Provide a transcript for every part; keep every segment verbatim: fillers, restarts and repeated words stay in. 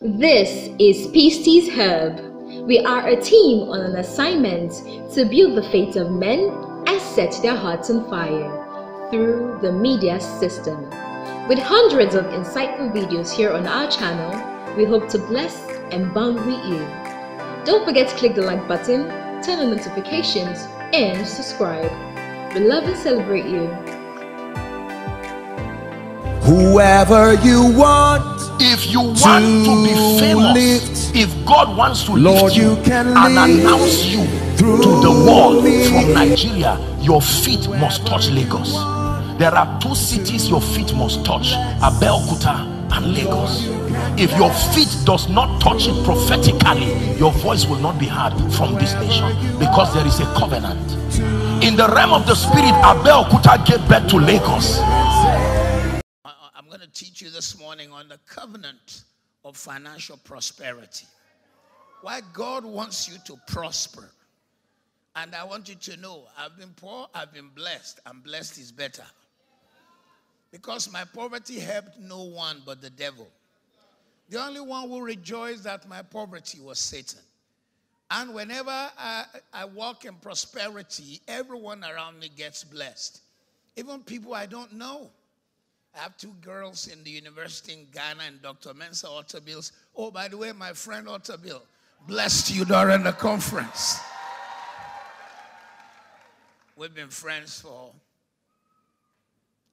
This is P S T's Herb. We are a team on an assignment to build the faith of men and set their hearts on fire through the media system. With hundreds of insightful videos here on our channel, we hope to bless and boundary you. Don't forget to click the like button, turn on notifications, and subscribe. We love and celebrate you. Whoever you want, if you want to, to be famous, lift, if God wants to Lord, lift you, you can and announce you to the world me. From Nigeria, your feet must touch Lagos. There are two cities your feet must touch, Abeokuta and Lagos. If your feet does not touch it prophetically, your voice will not be heard from this nation, because there is a covenant. In the realm of the spirit, Abeokuta gave birth to Lagos. Teach you this morning on the covenant of financial prosperity. Why God wants you to prosper. And I want you to know, I've been poor, I've been blessed, and blessed is better. Because my poverty helped no one but the devil. The only one who rejoiced at my poverty was Satan. And whenever I, I walk in prosperity, everyone around me gets blessed. Even people I don't know. I have two girls in the university in Ghana, and Doctor Mensah Otterbill. Oh, by the way, my friend Otterbill blessed you during the conference. We've been friends for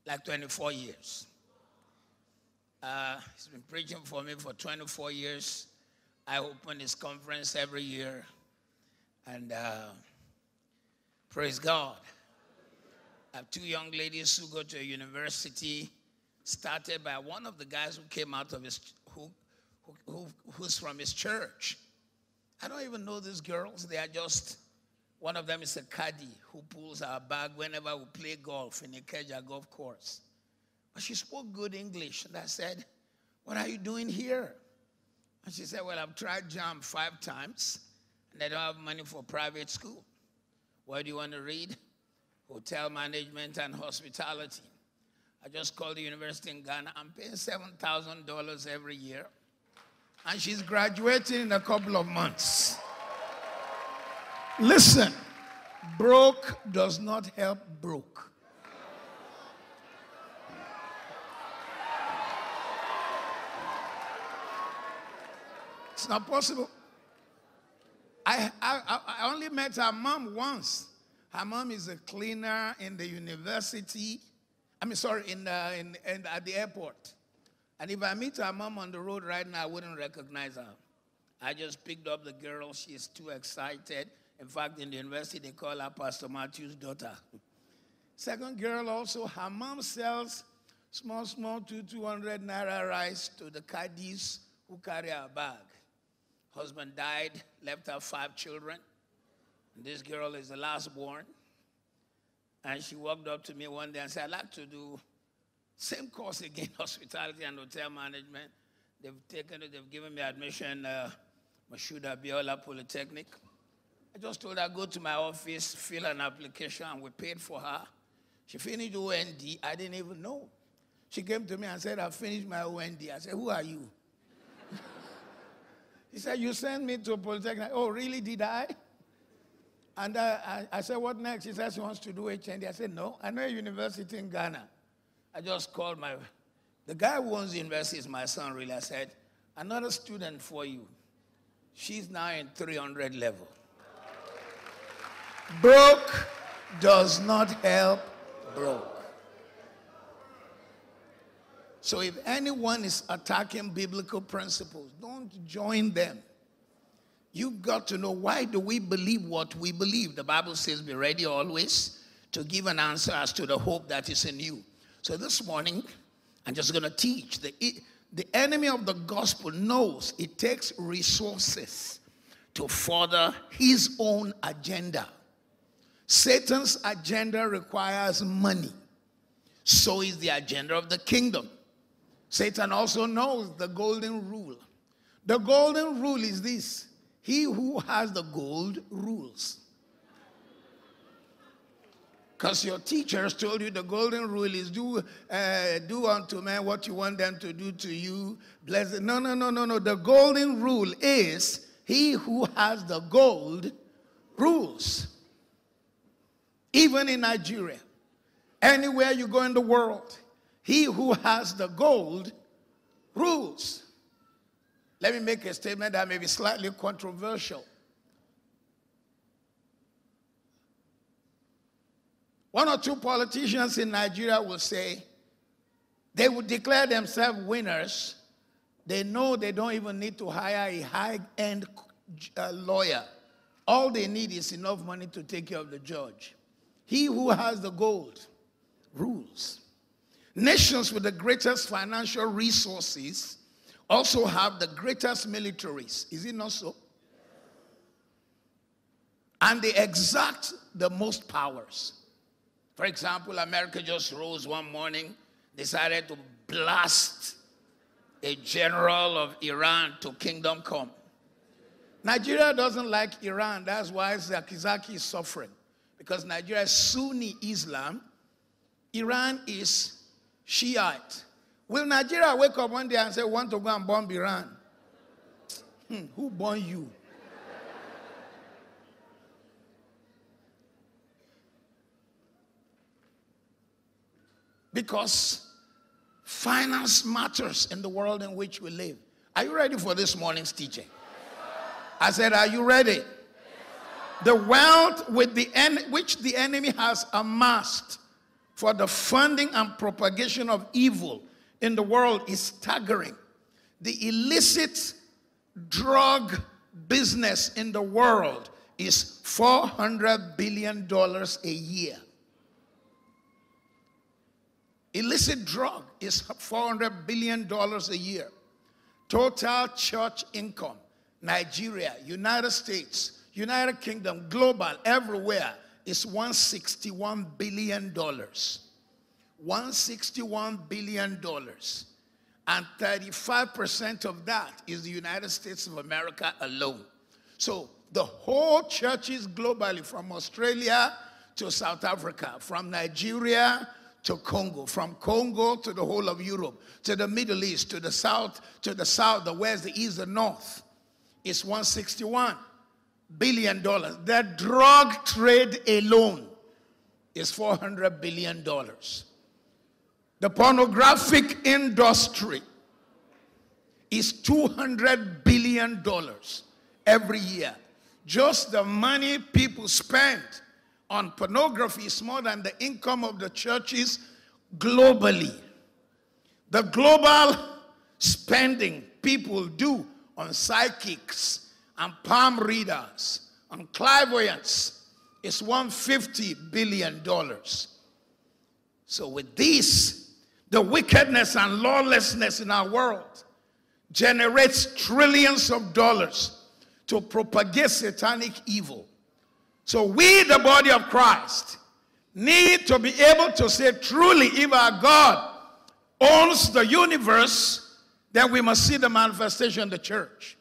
like twenty-four years. Uh, he's been preaching for me for twenty-four years. I open his conference every year. And uh, praise God. I have two young ladies who go to a university. Started by one of the guys who came out of his, who, who, who's from his church. I don't even know these girls. They are just, one of them is a caddy who pulls our bag whenever we play golf in Ikeja golf course. But she spoke good English, and I said, what are you doing here? And she said, well, I've tried JAMB five times, and I don't have money for private school. What do you want to read? Hotel management and hospitality. I just called the university in Ghana. I'm paying seven thousand dollars every year. And she's graduating in a couple of months. Listen, broke does not help broke. It's not possible. I, I, I only met her mom once. Her mom is a cleaner in the university. I mean, sorry, in, uh, in, in, at the airport. And if I meet her mom on the road right now, I wouldn't recognize her. I just picked up the girl. She's too excited. In fact, in the university, they call her Pastor Matthew's daughter. Second girl also, her mom sells small, small two, two hundred naira rice to the caddies who carry her bag. Husband died, left her five children. This girl is the last born. And she walked up to me one day and said, I'd like to do same course again, hospitality and hotel management. They've taken it, they've given me admission, uh, Mashuda Biola Polytechnic. I just told her, go to my office, fill an application, and we paid for her. She finished O N D, I didn't even know. She came to me and said, I finished my O N D. I said, who are you? She said, you sent me to Polytechnic. Oh, really, did I? And uh, I, I said, what next? She said, she wants to do H N D. I said, no, I know a university in Ghana. I just called my, the guy who owns the university is my son, Orile. I said, another student for you. She's now in three hundred level. Broke does not help broke. So if anyone is attacking biblical principles, don't join them. You've got to know, why do we believe what we believe? The Bible says, be ready always to give an answer as to the hope that is in you. So this morning, I'm just going to teach. The, the enemy of the gospel knows it takes resources to further his own agenda. Satan's agenda requires money. So is the agenda of the kingdom. Satan also knows the golden rule. The golden rule is this. He who has the gold rules. Because your teachers told you the golden rule is do, uh, do unto men what you want them to do to you. Bless them. No, no, no, no, no. The golden rule is he who has the gold rules. Even in Nigeria, anywhere you go in the world, he who has the gold rules. Let me make a statement that may be slightly controversial. One or two politicians in Nigeria will say they will declare themselves winners. They know they don't even need to hire a high-end uh, lawyer. All they need is enough money to take care of the judge. He who has the gold rules. Nations with the greatest financial resources also have the greatest militaries. Is it not so? And they exact the most powers. For example, America just rose one morning, decided to blast a general of Iran to kingdom come. Nigeria doesn't like Iran. That's why Zakizaki is suffering. Because Nigeria is Sunni Islam. Iran is Shiite. Will Nigeria wake up one day and say, want to go and bomb Iran? Hmm, who born you? Because finance matters in the world in which we live. Are you ready for this morning's teaching? I said, are you ready? The wealth with the en which the enemy has amassed for the funding and propagation of evil in the world is staggering. The illicit drug business in the world is four hundred billion dollars a year. Illicit drug is four hundred billion dollars a year. Total church income, Nigeria, United States, United Kingdom, global, everywhere, is one hundred sixty-one billion dollars. one hundred sixty-one billion dollars. And thirty-five percent of that is the United States of America alone. So the whole churches globally, from Australia to South Africa, from Nigeria to Congo, from Congo to the whole of Europe, to the Middle East, to the South, to the South, the West, the East, the North, is one hundred sixty-one billion dollars. The drug trade alone is four hundred billion dollars. The pornographic industry is two hundred billion dollars every year. Just the money people spend on pornography is more than the income of the churches globally. The global spending people do on psychics and palm readers and clairvoyance is one hundred fifty billion dollars. So with this, the wickedness and lawlessness in our world generates trillions of dollars to propagate satanic evil. So we, the body of Christ, need to be able to say truly, if our God owns the universe, then we must see the manifestation of the church.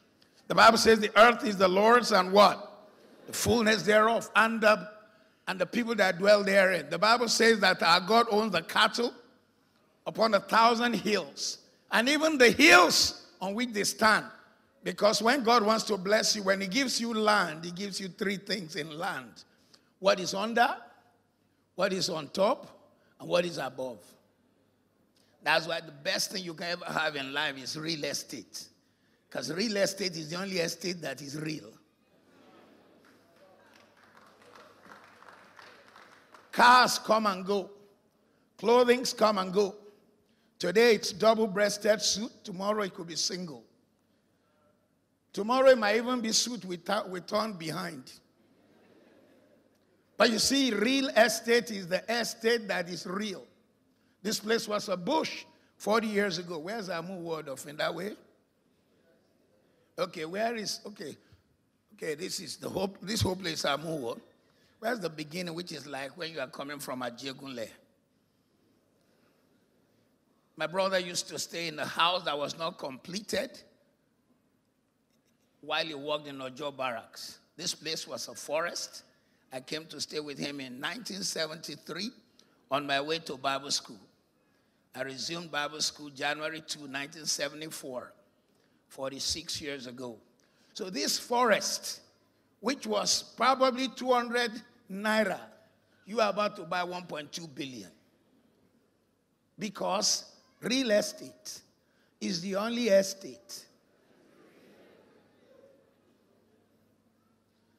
The Bible says the earth is the Lord's and what? The fullness thereof, and the, and the people that dwell therein. The Bible says that our God owns the cattle upon a thousand hills, and even the hills on which they stand. Because when God wants to bless you, when he gives you land, he gives you three things in land. What is under, what is on top, and what is above. That's why the best thing you can ever have in life is real estate. Because real estate is the only estate that is real. Cars come and go. Clothings come and go. Today it's double-breasted suit. Tomorrow it could be single. Tomorrow it might even be suit with, with torn behind. But you see, real estate is the estate that is real. This place was a bush forty years ago. Where's Amuwa off in that way? Okay, where is, okay. Okay, this is the whole, this whole place Amuwa. Where's the beginning, which is like when you are coming from a Jegule? My brother used to stay in a house that was not completed while he worked in Ojo barracks. This place was a forest. I came to stay with him in nineteen seventy-three on my way to Bible school. I resumed Bible school January second, nineteen seventy-four, forty-six years ago. So this forest, which was probably two hundred naira, you are about to buy one point two billion. Because real estate is the only estate.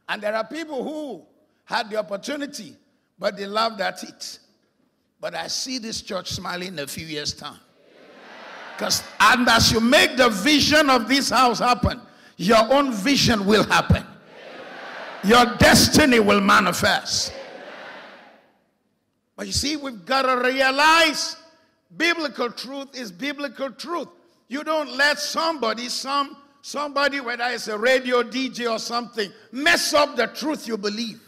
And there are people who had the opportunity, but they laughed at it. But I see this church smiling in a few years' time. Because, and as you make the vision of this house happen, your own vision will happen. Amen. Your destiny will manifest. Amen. But you see, we've got to realize biblical truth is biblical truth. You don't let somebody, some somebody, whether it's a radio D J or something, mess up the truth you believe.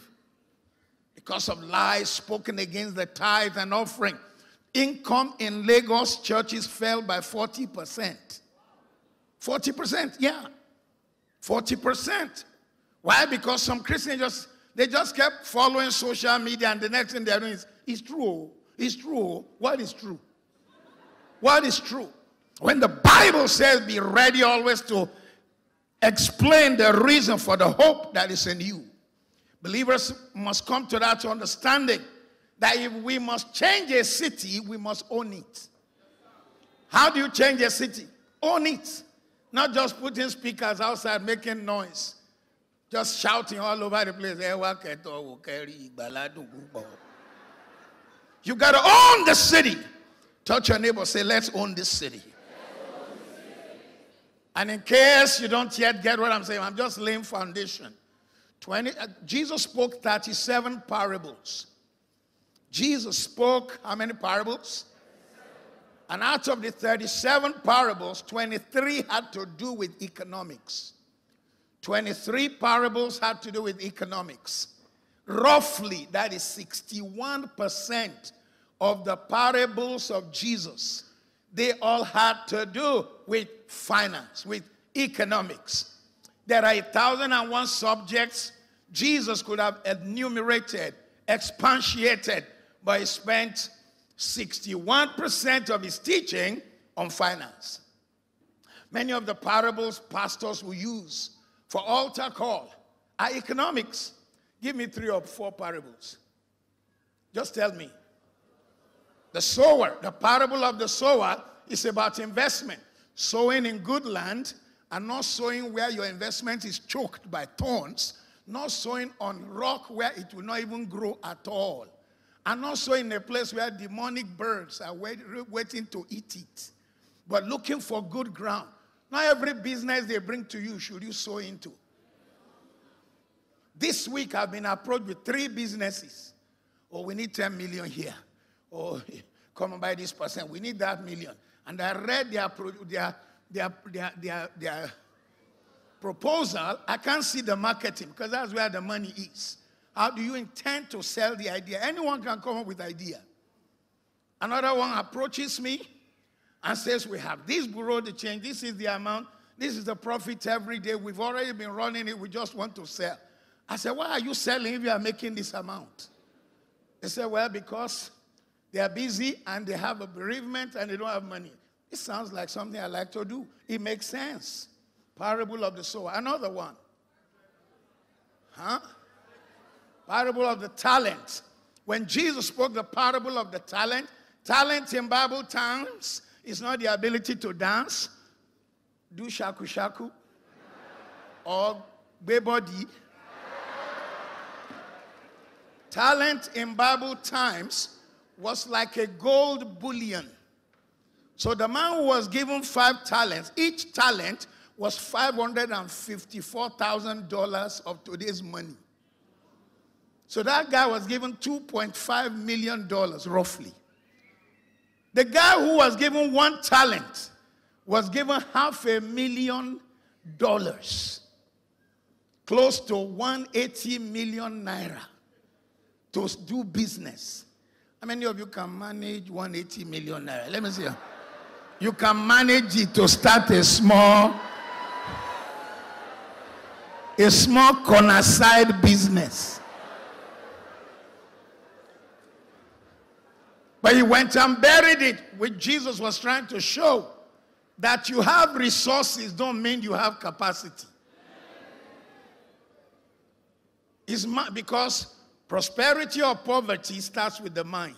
Because of lies spoken against the tithe and offering. Income in Lagos churches fell by forty percent. forty percent, yeah. forty percent. Why? Because some Christians just, they just kept following social media, and the next thing they're doing is, it's true, it's true. What is true? What is true? When the Bible says be ready always to explain the reason for the hope that is in you. Believers must come to that understanding that if we must change a city, we must own it. How do you change a city? Own it. Not just putting speakers outside, making noise. Just shouting all over the place. You got to own the city. Touch your neighbor, say, let's own this city. Let's own this city. And in case you don't yet get what I'm saying, I'm just laying foundation. twenty, uh, Jesus spoke thirty-seven parables. Jesus spoke how many parables? And out of the thirty-seven parables, twenty-three had to do with economics. twenty-three parables had to do with economics. Roughly, that is sixty-one percent of the parables of Jesus. They all had to do with finance, with economics. There are a thousand and one subjects Jesus could have enumerated, expatiated, but he spent sixty-one percent of his teaching on finance. Many of the parables pastors will use for altar call are economics. Give me three or four parables. Just tell me. The sower, the parable of the sower is about investment. Sowing in good land and not sowing where your investment is choked by thorns, not sowing on rock where it will not even grow at all, and not sowing in a place where demonic birds are wait, waiting to eat it, but looking for good ground. Not every business they bring to you should you sow into. This week I've been approached with three businesses. Oh, we need ten million here. Oh, come and buy this person. We need that million. And I read their their Their, their, their, their proposal, I can't see the marketing because that's where the money is. How do you intend to sell the idea? Anyone can come up with idea. Another one approaches me and says, we have this bureau de change, this is the amount, this is the profit every day, we've already been running it, we just want to sell. I said, why are you selling if you are making this amount? They said, well, because they are busy and they have a bereavement and they don't have money. It sounds like something I like to do. It makes sense. Parable of the sower. Another one. Huh? Parable of the talent. When Jesus spoke the parable of the talent, talent in Bible times is not the ability to dance, do shaku shaku, or bebody. Talent in Bible times was like a gold bullion. So the man who was given five talents, each talent was five hundred fifty-four thousand dollars of today's money. So that guy was given two point five million dollars, roughly. The guy who was given one talent was given half a million dollars, close to one hundred eighty million naira to do business. How many of you can manage one hundred eighty million naira? Let me see. You can manage it to start a small, a small corner side business. But he went and buried it, which Jesus was trying to show that you have resources don't mean you have capacity. It's because prosperity or poverty starts with the mind.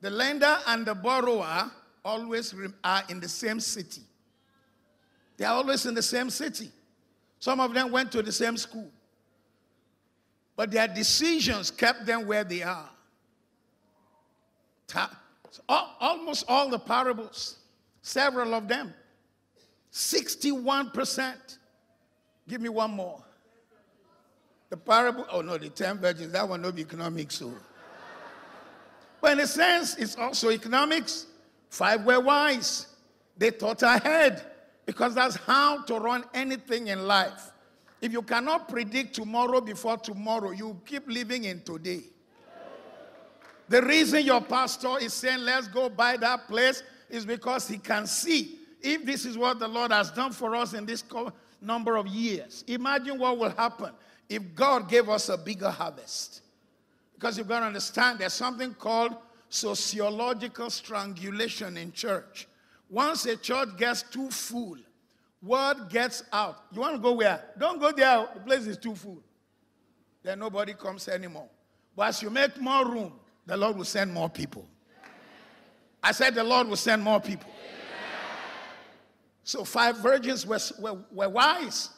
The lender and the borrower always are in the same city. They are always in the same city. Some of them went to the same school. But their decisions kept them where they are. Almost all the parables, several of them, sixty-one percent. Give me one more. The parable, oh no, the ten virgins, that one no be economics. So. But in a sense, it's also economics. Five were wise. They thought ahead. Because that's how to run anything in life. If you cannot predict tomorrow before tomorrow, you keep living in today. The reason your pastor is saying, let's go buy that place, is because he can see if this is what the Lord has done for us in this number of years. Imagine what will happen if God gave us a bigger harvest. Because you've got to understand, there's something called sociological strangulation in church. Once a church gets too full, word gets out. You want to go where? Don't go there. The place is too full. Then nobody comes anymore. But as you make more room, the Lord will send more people. I said the Lord will send more people. So five virgins were, were, were wise.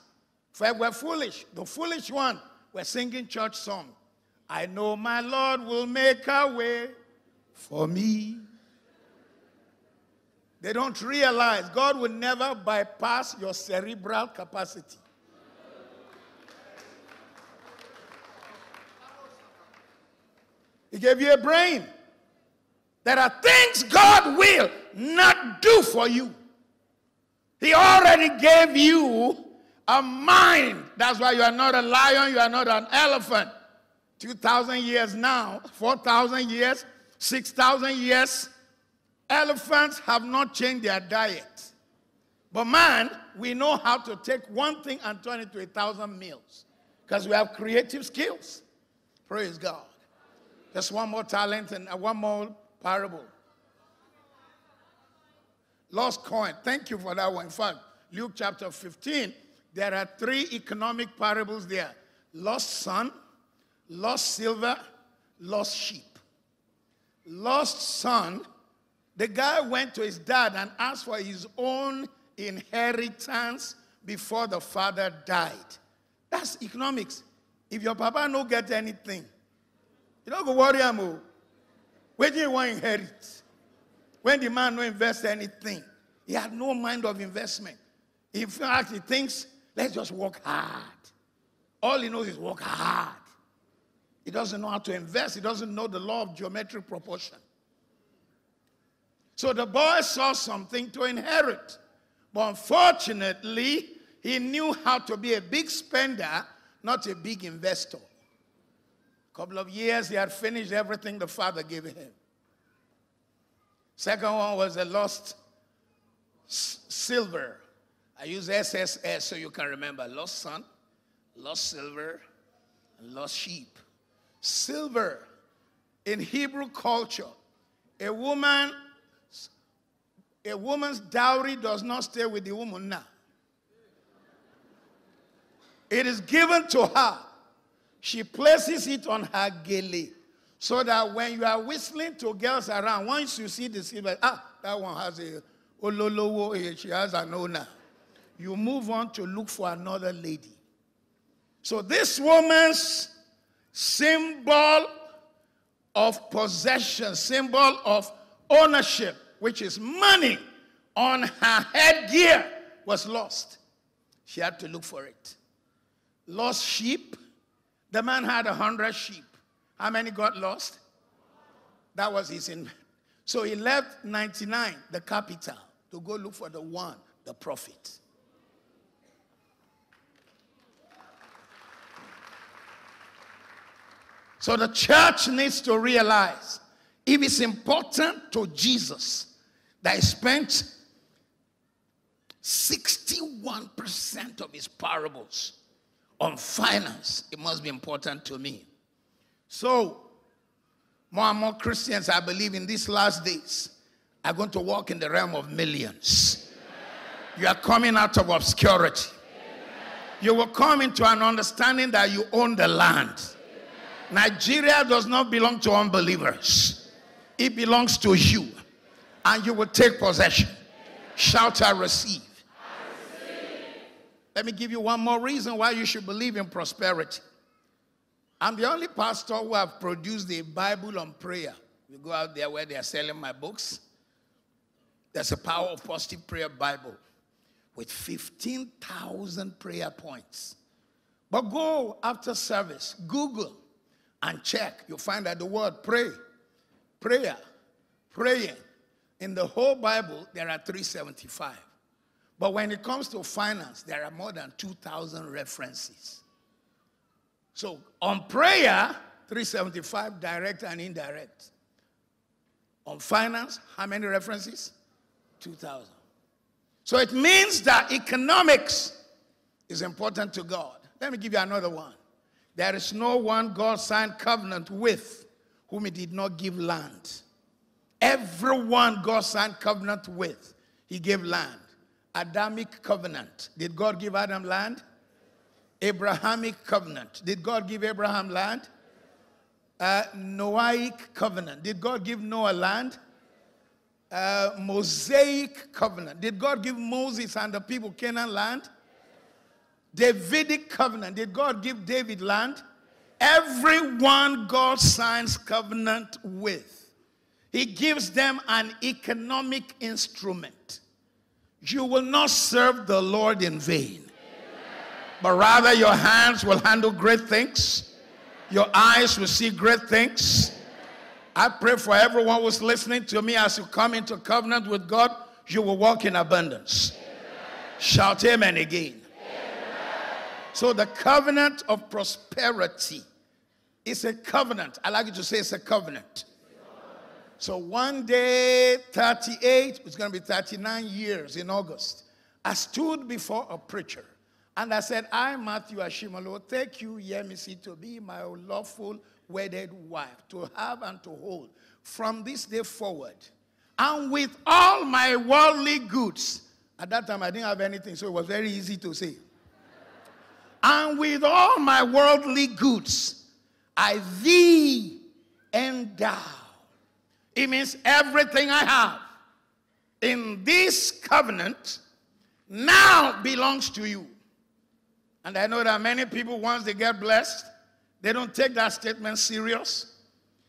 Five were foolish. The foolish one were singing church song. I know my Lord will make a way for me. They don't realize God will never bypass your cerebral capacity. He gave you a brain. There are things God will not do for you. He already gave you a mind. That's why you are not a lion, you are not an elephant. two thousand years now, four thousand years, six thousand years. Elephants have not changed their diet. But man, we know how to take one thing and turn it to a thousand meals. Because we have creative skills. Praise God. Just one more talent and one more parable. Lost coin. Thank you for that one. In fact, Luke chapter fifteen, there are three economic parables there. Lost son, lost silver, lost sheep. Lost son. The guy went to his dad and asked for his own inheritance before the father died. That's economics. If your papa no get anything, you don't go worry him. Where do you want to inherit? When the man no invest anything, he had no mind of investment. In fact, he thinks, let's just work hard. All he knows is work hard. He doesn't know how to invest. He doesn't know the law of geometric proportion. So the boy saw something to inherit. But unfortunately, he knew how to be a big spender, not a big investor. A couple of years, he had finished everything the father gave him. Second one was a lost silver. I use S S S so you can remember. Lost son, lost silver, and lost sheep. Silver, in Hebrew culture, a woman... A woman's dowry does not stay with the woman now. It is given to her. She places it on her gele. So that when you are whistling to girls around, once you see the silver, ah, that one has a ololowo, she has an owner. You move on to look for another lady. So this woman's symbol of possession, symbol of ownership, which is money on her headgear, was lost. She had to look for it. Lost sheep. The man had a hundred sheep. How many got lost? That was his in. So he left ninety-nine, the capital, to go look for the one, the prophet. So the church needs to realize, if it's important to Jesus, that he spent sixty-one percent of his parables on finance, it must be important to me. So, More and more Christians, I believe, in these last days are going to walk in the realm of millions. Amen. You are coming out of obscurity. Amen. You will come into an understanding that you own the land. Amen. Nigeria does not belong to unbelievers. It belongs to you. And you will take possession. Amen. Shout, I receive. I receive. Let me give you one more reason why you should believe in prosperity. I'm the only pastor who have produced a Bible on prayer. We go out there where they are selling my books. There's a Power of Positive Prayer Bible with fifteen thousand prayer points. But go after service, Google and check. You'll find that the word pray, prayer, praying. In the whole Bible, there are three hundred seventy-five. But when it comes to finance, there are more than two thousand references. So, on prayer, three hundred seventy-five, direct and indirect. On finance, how many references? two thousand. So, it means that economics is important to God. Let me give you another one. There is no one God signed covenant with whom he did not give land. Everyone God signed covenant with, he gave land. Adamic covenant. Did God give Adam land? Abrahamic covenant. Did God give Abraham land? Uh, Noahic covenant. Did God give Noah land? Uh, Mosaic covenant. Did God give Moses and the people Canaan land? Davidic covenant. Did God give David land? Everyone God signs covenant with, he gives them an economic instrument. You will not serve the Lord in vain. But rather your hands will handle great things. Your eyes will see great things. I pray for everyone who's listening to me, as you come into covenant with God, you will walk in abundance. Amen. Shout amen again. Amen. So the covenant of prosperity is a covenant. I like you to say it's a covenant. So one day, thirty-eight, it's going to be thirty-nine years in August, I stood before a preacher. And I said, I, Matthew Ashimalo, take you, Yemisi, to be my lawful wedded wife, to have and to hold from this day forward. And with all my worldly goods. At that time, I didn't have anything, so it was very easy to say. And with all my worldly goods, I thee endow. It means everything I have in this covenant now belongs to you. And I know that many people, once they get blessed, they don't take that statement serious.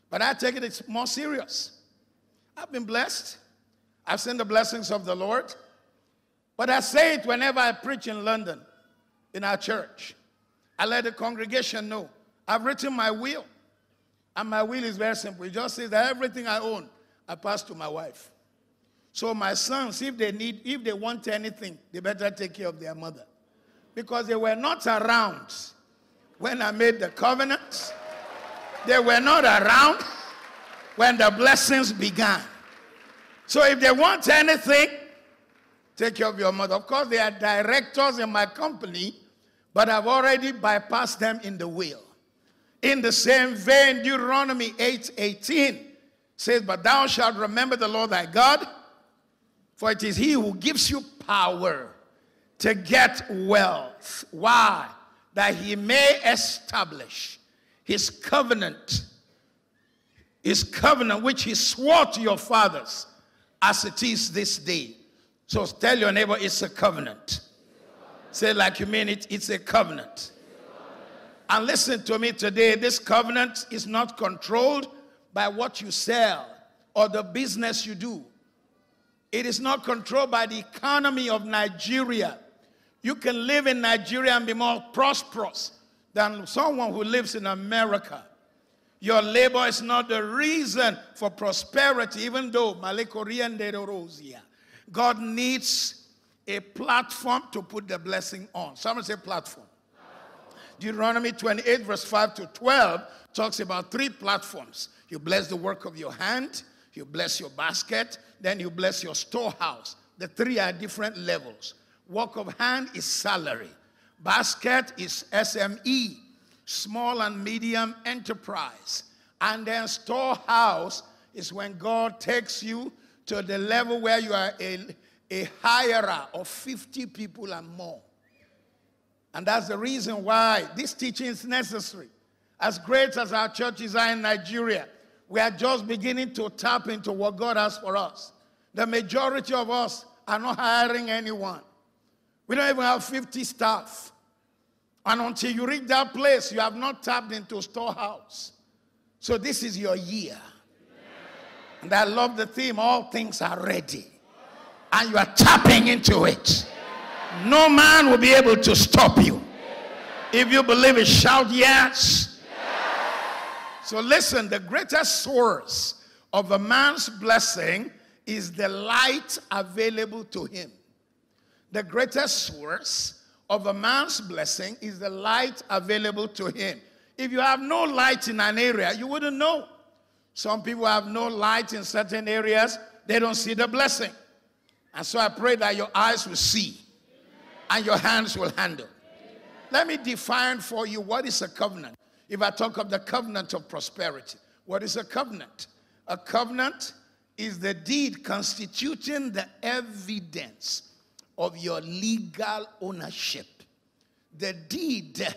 But I take it it's more serious. I've been blessed. I've seen the blessings of the Lord. But I say it whenever I preach in London, in our church. I let the congregation know. I've written my will. And my will is very simple. It just says that everything I own, I pass to my wife. So my sons, if they need, if they want anything, they better take care of their mother. Because they were not around when I made the covenant. They were not around when the blessings began. So if they want anything, take care of your mother. Of course, they are directors in my company, but I've already bypassed them in the will. In the same vein, Deuteronomy eight eighteen says, but thou shalt remember the Lord thy God, for it is he who gives you power to get wealth. Why? That he may establish his covenant, his covenant which he swore to your fathers as it is this day. So tell your neighbor, it's a covenant. Say like you mean it, it's a covenant. And listen to me today, this covenant is not controlled by what you sell or the business you do. It is not controlled by the economy of Nigeria. You can live in Nigeria and be more prosperous than someone who lives in America. Your labor is not the reason for prosperity, even though God needs a platform to put the blessing on. Someone say platform. Deuteronomy twenty-eight verse five to twelve talks about three platforms. You bless the work of your hand, you bless your basket, then you bless your storehouse. The three are different levels. Work of hand is salary. Basket is S M E, small and medium enterprise. And then storehouse is when God takes you to the level where you are a, a hirer of fifty people and more. And that's the reason why this teaching is necessary. As great as our churches are in Nigeria, we are just beginning to tap into what God has for us. The majority of us are not hiring anyone. We don't even have fifty staff. And until you reach that place, you have not tapped into storehouse. So this is your year. Yeah. And I love the theme, all things are ready. Yeah. And you are tapping into it. Yeah. No man will be able to stop you. Yeah. If you believe it, shout yes. Yeah. So listen, the greatest source of a man's blessing is the light available to him. The greatest source of a man's blessing is the light available to him. If you have no light in an area, you wouldn't know. Some people have no light in certain areas. They don't see the blessing. And so I pray that your eyes will see and your hands will handle. Let me define for you what is a covenant. If I talk of the covenant of prosperity, what is a covenant? A covenant is the deed constituting the evidence of your legal ownership. The deed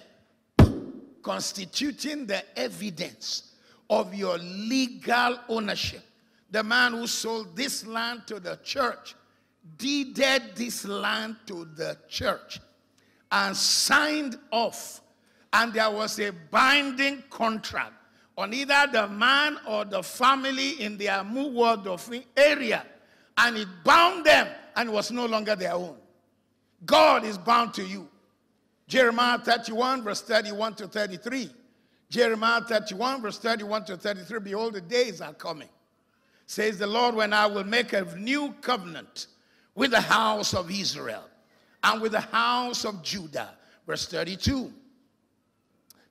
constituting the evidence of your legal ownership. The man who sold this land to the church deeded this land to the church and signed off. And there was a binding contract on either the man or the family in the Amuwa area. And it bound them and it was no longer their own. God is bound to you. Jeremiah thirty-one, verse thirty-one to thirty-three. Jeremiah thirty-one, verse thirty-one to thirty-three. Behold, the days are coming, says the Lord, when I will make a new covenant with the house of Israel and with the house of Judah. Verse thirty-two.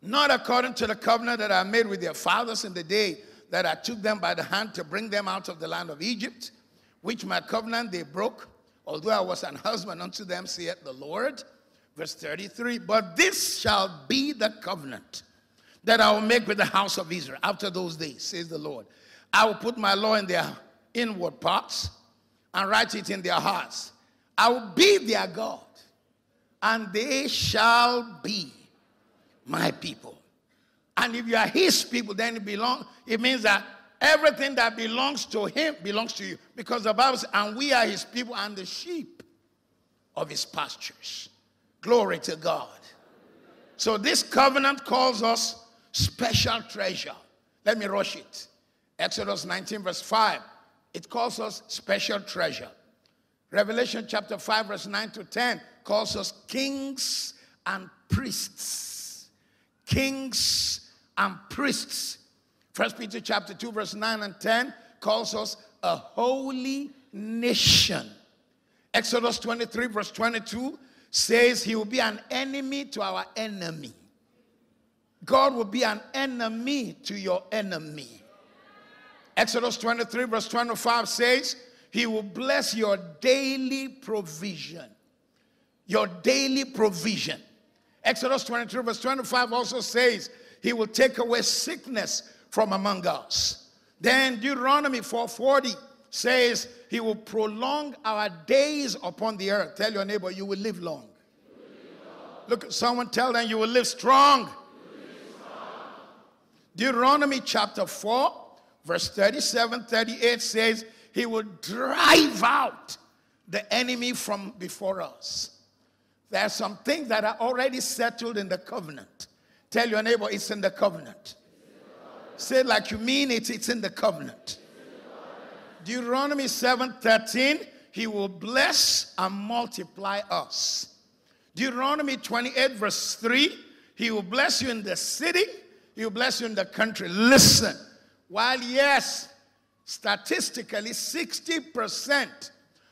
Not according to the covenant that I made with their fathers in the day that I took them by the hand to bring them out of the land of Egypt, which my covenant they broke, although I was an husband unto them, saith the Lord. Verse thirty-three, but this shall be the covenant that I will make with the house of Israel after those days, says the Lord. I will put my law in their inward parts and write it in their hearts. I will be their God, and they shall be my people. And if you are his people, then it belongs, it means that everything that belongs to him belongs to you. Because the Bible says, and we are his people and the sheep of his pastures. Glory to God. So this covenant calls us special treasure. Let me rush it. Exodus nineteen verse five. It calls us special treasure. Revelation chapter five verse nine to ten calls us kings and priests. Kings and priests. First Peter chapter two verse nine and ten calls us a holy nation. Exodus twenty-three verse twenty-two says he will be an enemy to our enemy. God will be an enemy to your enemy. Exodus twenty-three verse twenty-five says he will bless your daily provision. Your daily provision. Exodus twenty-three verse twenty-five also says he will take away sickness from among us. Then Deuteronomy four forty says he will prolong our days upon the earth. Tell your neighbor, you will live long. You will live long. Look, someone tell them, you will live strong. You will live strong. Deuteronomy chapter four, verse thirty-seven, thirty-eight says he will drive out the enemy from before us. There are some things that are already settled in the covenant. Tell your neighbor, it's in the covenant. It's in the covenant. Say like you mean it, it's in the covenant. Deuteronomy seven thirteen, he will bless and multiply us. Deuteronomy twenty-eight verse three, he will bless you in the city, he will bless you in the country. Listen, while yes, statistically sixty percent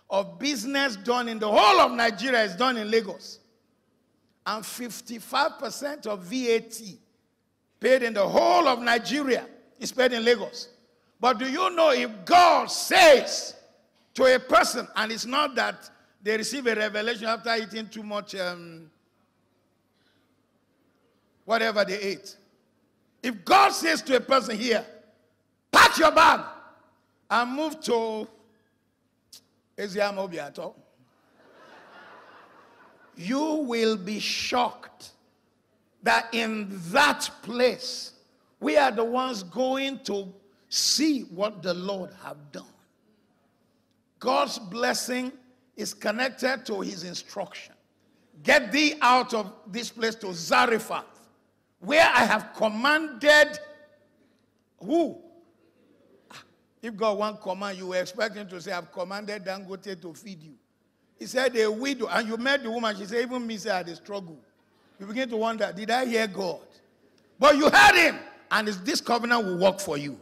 of business done in the whole of Nigeria is done in Lagos, and fifty-five percent of V A T paid in the whole of Nigeria is paid in Lagos. But do you know if God says to a person, and it's not that they receive a revelation after eating too much, um, whatever they ate. If God says to a person here, pack your bag and move to Eziamobiato, you will be shocked that in that place, we are the ones going to see what the Lord have done. God's blessing is connected to his instruction. Get thee out of this place to Zarephath, where I have commanded who? If God won't command, you were expecting to say, I've commanded Dangote to feed you. He said, a widow. And you met the woman. She said, even me, I had a struggle. You begin to wonder, did I hear God? But you heard him. And this covenant will work for you.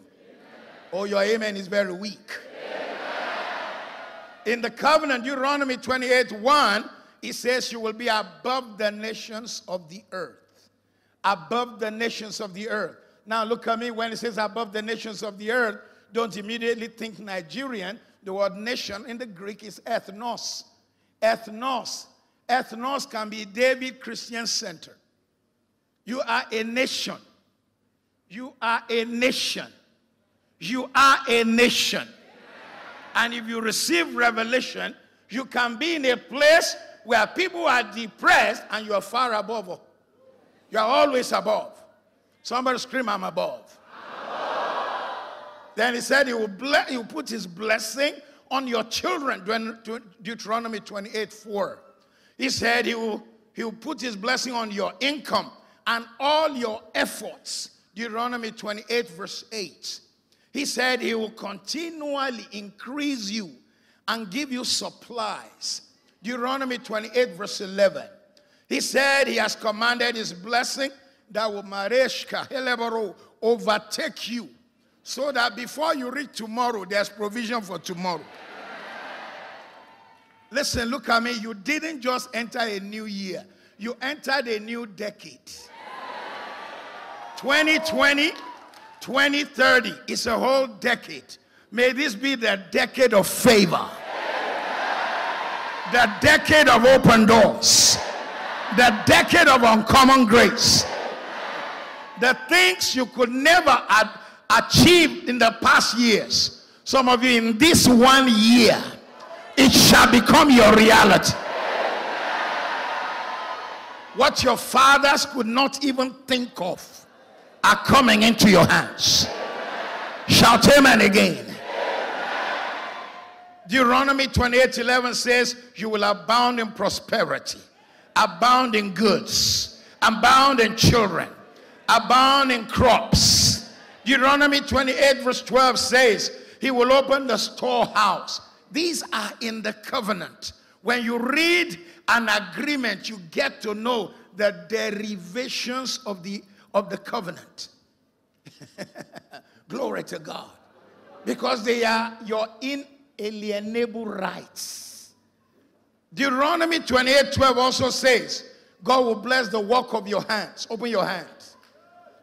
Or oh, your amen is very weak. In the covenant, Deuteronomy twenty-eight one, it says you will be above the nations of the earth. Above the nations of the earth. Now look at me, when it says above the nations of the earth, don't immediately think Nigerian. The word nation in the Greek is ethnos. Ethnos. Ethnos can be David Christian Center. You are a nation. You are a nation. You are a nation. And if you receive revelation, you can be in a place where people are depressed and you are far above. You are always above. Somebody scream, I'm above. I'm above. Then he said he will, he will put his blessing on your children. Deuteronomy twenty-eight four. He said he will, he will put his blessing on your income and all your efforts. Deuteronomy twenty-eight verse eight. He said he will continually increase you and give you supplies. Deuteronomy twenty-eight verse eleven. He said he has commanded his blessing that will mareshka, heleboro, overtake you. So that before you reach tomorrow, there's provision for tomorrow. Listen, look at me. You didn't just enter a new year. You entered a new decade. twenty twenty. twenty thirty, it's a whole decade. May this be the decade of favor. The decade of open doors. The decade of uncommon grace. The things you could never achieve in the past years. Some of you in this one year, it shall become your reality. What your fathers could not even think of are coming into your hands. Shout amen again. Amen. Deuteronomy twenty-eight eleven says, you will abound in prosperity, abound in goods, abound in children, abound in crops. Deuteronomy twenty-eight verse twelve says, he will open the storehouse. These are in the covenant. When you read an agreement, you get to know the derivations of the of the covenant. Glory to God. Because they are your inalienable rights. Deuteronomy twenty-eight twelve also says, God will bless the work of your hands. Open your hands.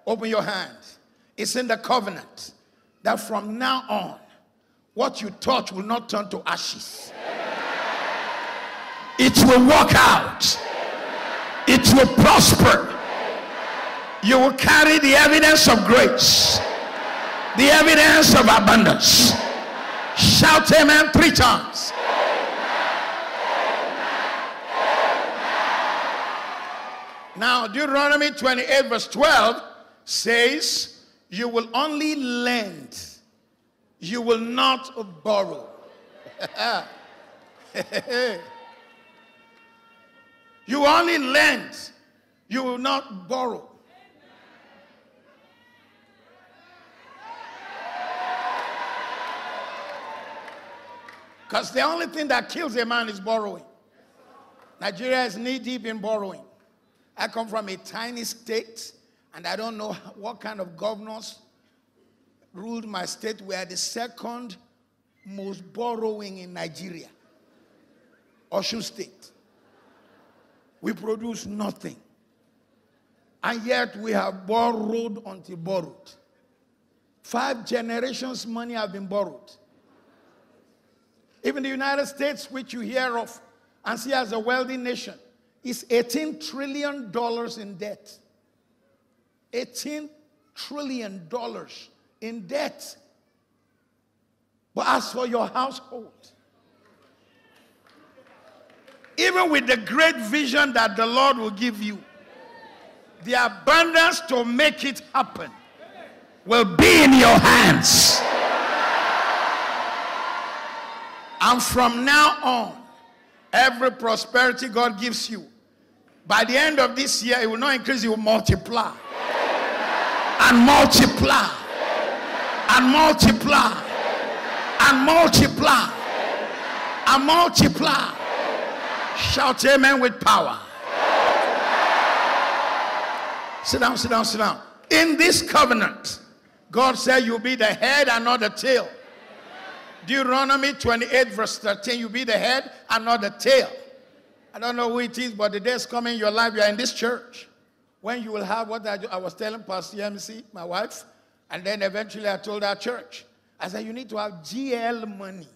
Open your hands. It's in the covenant that from now on, what you touch will not turn to ashes. It will work out. It will prosper. You will carry the evidence of grace. The evidence of abundance. Shout amen three times. Now Deuteronomy twenty-eight verse twelve says, you will only lend. You will not borrow. You only lend. You will not borrow. Because the only thing that kills a man is borrowing. Nigeria is knee-deep in borrowing. I come from a tiny state, and I don't know what kind of governors ruled my state. We are the second most borrowing in Nigeria. Osun State. We produce nothing. And yet we have borrowed until borrowed. Five generations' money have been borrowed. Even the United States, which you hear of and see as a wealthy nation, is eighteen trillion dollars in debt. eighteen trillion dollars in debt. But as for your household, even with the great vision that the Lord will give you, the abundance to make it happen will be in your hands. And from now on, every prosperity God gives you, by the end of this year, it will not increase, it will multiply. And multiply. And multiply. And multiply. And multiply. Shout amen with power. Sit down, sit down, sit down. In this covenant, God said you'll be the head and not the tail. Deuteronomy twenty-eight verse thirteen, you'll be the head and not the tail. I don't know who it is, but the day is coming in your life, you are in this church, when you will have what I, do, I was telling Pastor M C, my wife, and then eventually I told our church. I said, you need to have G L money.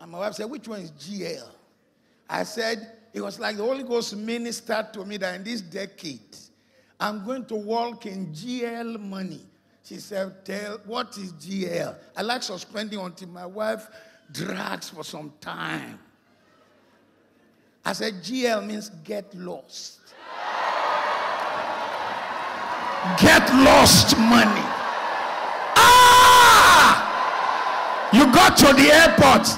And my wife said, which one is G L? I said, it was like the Holy Ghost ministered to me that in this decade, I'm going to walk in G L money. She said, tell, what is G L? I like suspending until my wife drags for some time. I said, G L means get lost. Get lost money. Ah! You got to the airport.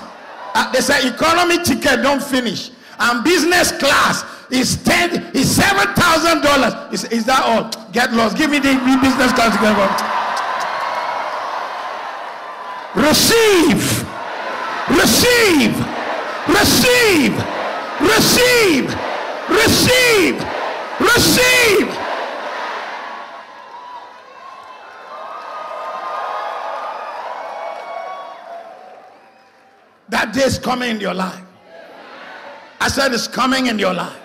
Uh, they said, economy ticket don't finish. And business class is ten, is seven thousand dollars. Is is that all? Get lost. Give me the business class again. Receive, receive, receive, receive, receive, receive. That day is coming in your life. I said it's coming in your life.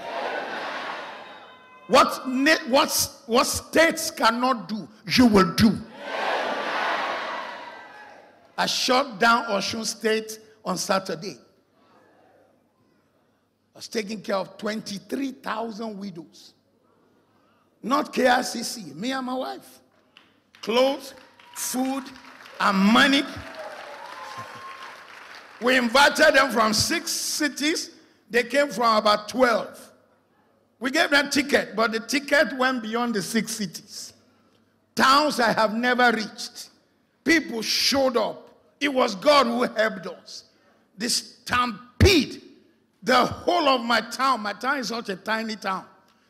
What, what, what states cannot do, you will do. Amen. I shut down Osun State on Saturday. I was taking care of twenty-three thousand widows. Not K R C C, me and my wife. Clothes, food, and money. We invited them from six cities. They came from about twelve. We gave them ticket, but the ticket went beyond the six cities. Towns I have never reached. People showed up. It was God who helped us. This stampede, the whole of my town. My town is such a tiny town.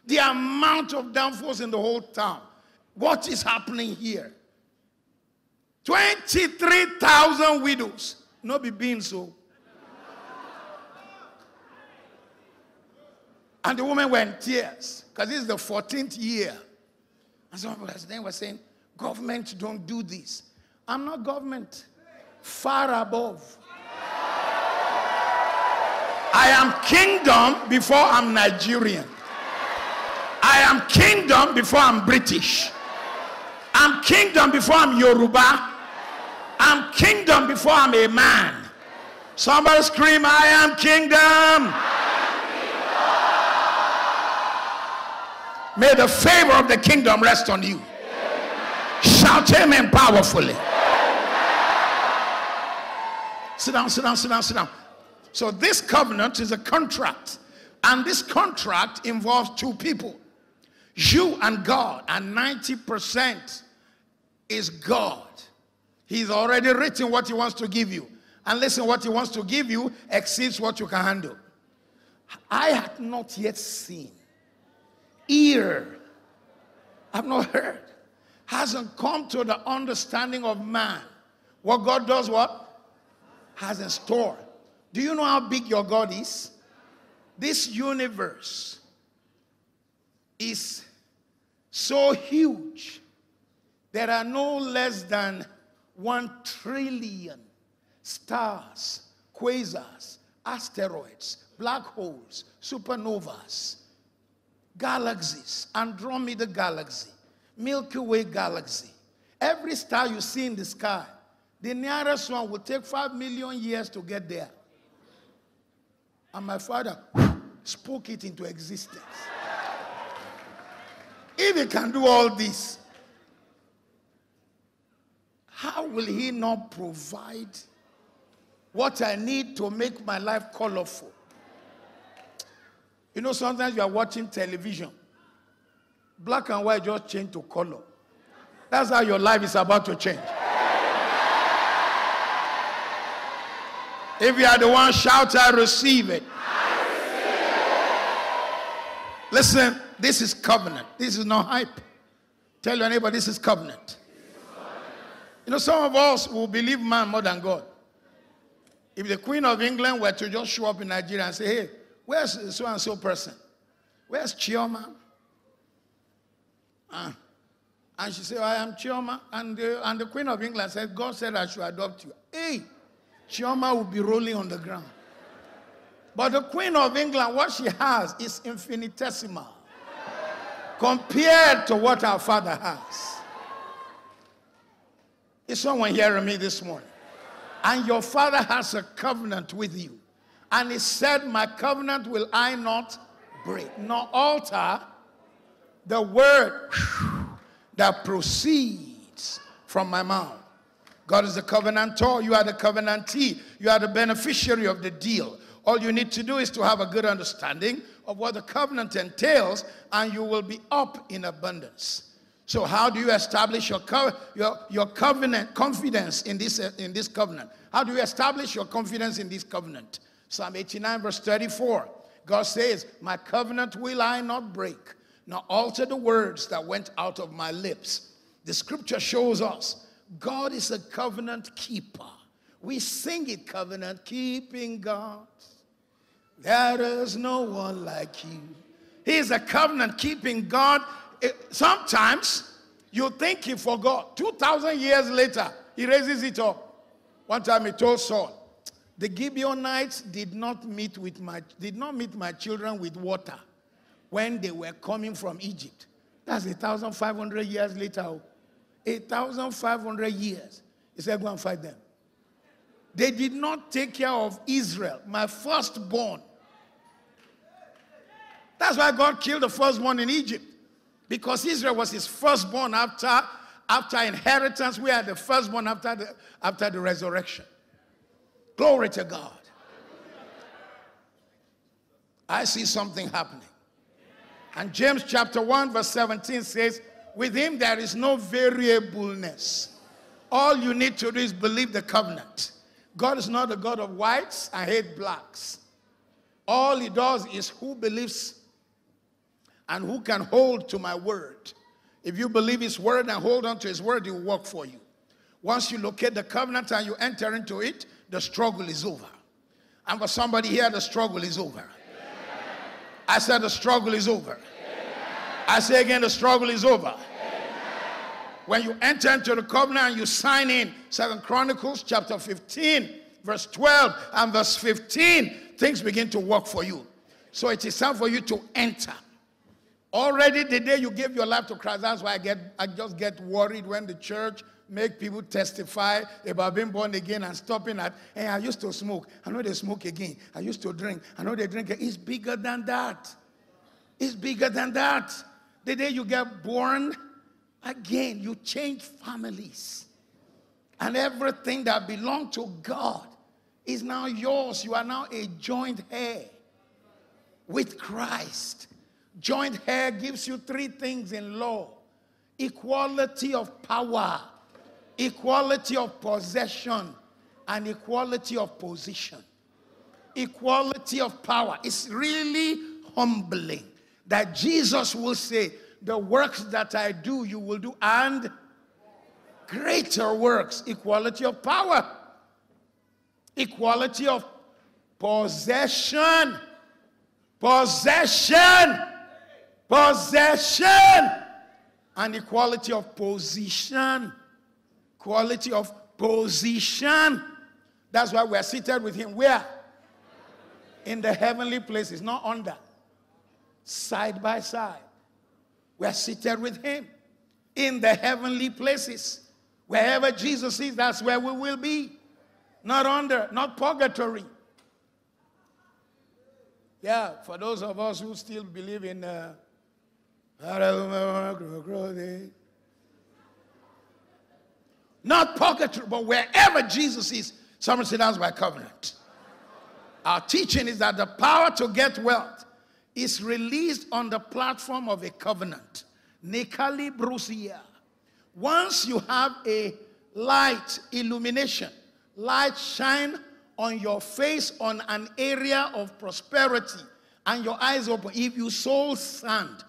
The amount of downfalls in the whole town. What is happening here? twenty-three thousand widows. No be being so. And the women were in tears, because this is the fourteenth year. And some of us then were saying, government don't do this. I'm not government. Far above. I am kingdom before I'm Nigerian. I am kingdom before I'm British. I'm kingdom before I'm Yoruba. I'm kingdom before I'm a man. Somebody scream, I am kingdom. May the favor of the kingdom rest on you. Amen. Shout amen powerfully. Amen. Sit down, sit down, sit down, sit down. So this covenant is a contract. And this contract involves two people. You and God. And ninety percent is God. He's already written what he wants to give you. And listen, what he wants to give you exceeds what you can handle. I have not yet seen. Ear, I've not heard, hasn't come to the understanding of man. What God does, what? Has in store. Do you know how big your God is? This universe is so huge. There are no less than one trillion stars, quasars, asteroids, black holes, supernovas, galaxies, Andromeda galaxy, Milky Way galaxy. Every star you see in the sky, the nearest one will take five million years to get there. And my father spoke it into existence. If he can do all this, will he not provide what I need to make my life colorful? You know, sometimes you are watching television. Black and white just change to color. That's how your life is about to change. If you are the one, shout, I receive it. I receive it. Listen, this is covenant. This is not hype. Tell your neighbor, this is covenant. This is covenant. You know, some of us will believe man more than God. If the Queen of England were to just show up in Nigeria and say, hey, where's so-and-so person? Where's Chioma? Uh, and she said, I am Chioma. And the, and the Queen of England said, God said I should adopt you. Hey! Chioma will be rolling on the ground. But the Queen of England, what she has is infinitesimal compared to what our Father has. Is someone hearing me this morning? And your Father has a covenant with you. And he said, my covenant will I not break, nor alter the word that proceeds from my mouth. God is the covenantor. You are the covenantee. You are the beneficiary of the deal. All you need to do is to have a good understanding of what the covenant entails, and you will be up in abundance. So how do you establish your, co your, your covenant confidence in this, uh, in this covenant? How do you establish your confidence in this covenant? Psalm eighty-nine verse thirty-four. God says, my covenant will I not break, nor alter the words that went out of my lips. The scripture shows us God is a covenant keeper. We sing it, covenant keeping God. There is no one like you. He is a covenant keeping God. Sometimes you think he forgot. two thousand years later, he raises it up. One time he told Saul, the Gibeonites did not meet with my, did not meet my children with water when they were coming from Egypt. That's one thousand five hundred years later. eight thousand five hundred years. He said, go and fight them. They did not take care of Israel, my firstborn. That's why God killed the firstborn in Egypt. Because Israel was his firstborn after, after inheritance. We are the firstborn after the, after the resurrection. Glory to God. I see something happening. And James chapter one verse seventeen says, with him there is no variableness. All you need to do is believe the covenant. God is not the God of whites. I hate blacks. All he does is who believes and who can hold to my word. If you believe his word and hold on to his word, it will work for you. Once you locate the covenant and you enter into it, the struggle is over. And for somebody here, the struggle is over. Yeah. I said the struggle is over. I say again, the struggle is over. Amen. When you enter into the covenant and you sign in, Second Chronicles chapter fifteen, verse twelve and verse fifteen, things begin to work for you. So it is time for you to enter. Already the day you gave your life to Christ, that's why I, get, I just get worried when the church make people testify about being born again and stopping at, hey, I used to smoke. I know they smoke again. I used to drink. I know they drink. It's bigger than that. It's bigger than that. The day you get born again, you change families. And everything that belonged to God is now yours. You are now a joint heir with Christ. Joint heir gives you three things in law. Equality of power, equality of possession, and equality of position. Equality of power. It's really humbling that Jesus will say, the works that I do, you will do, and greater works. Equality of power. Equality of possession. Possession. Possession. And equality of position. Equality of position. That's why we are seated with him. Where? In the heavenly places, not under. Side by side. We are seated with him in the heavenly places. Wherever Jesus is, that's where we will be. Not under, not purgatory. Yeah, for those of us who still believe in uh, Not purgatory, but wherever Jesus is, someone said that's my covenant. Our teaching is that the power to get wealth is released on the platform of a covenant. Nikali Brusia. Once you have a light illumination, light shine on your face on an area of prosperity and your eyes open. If you sow sand,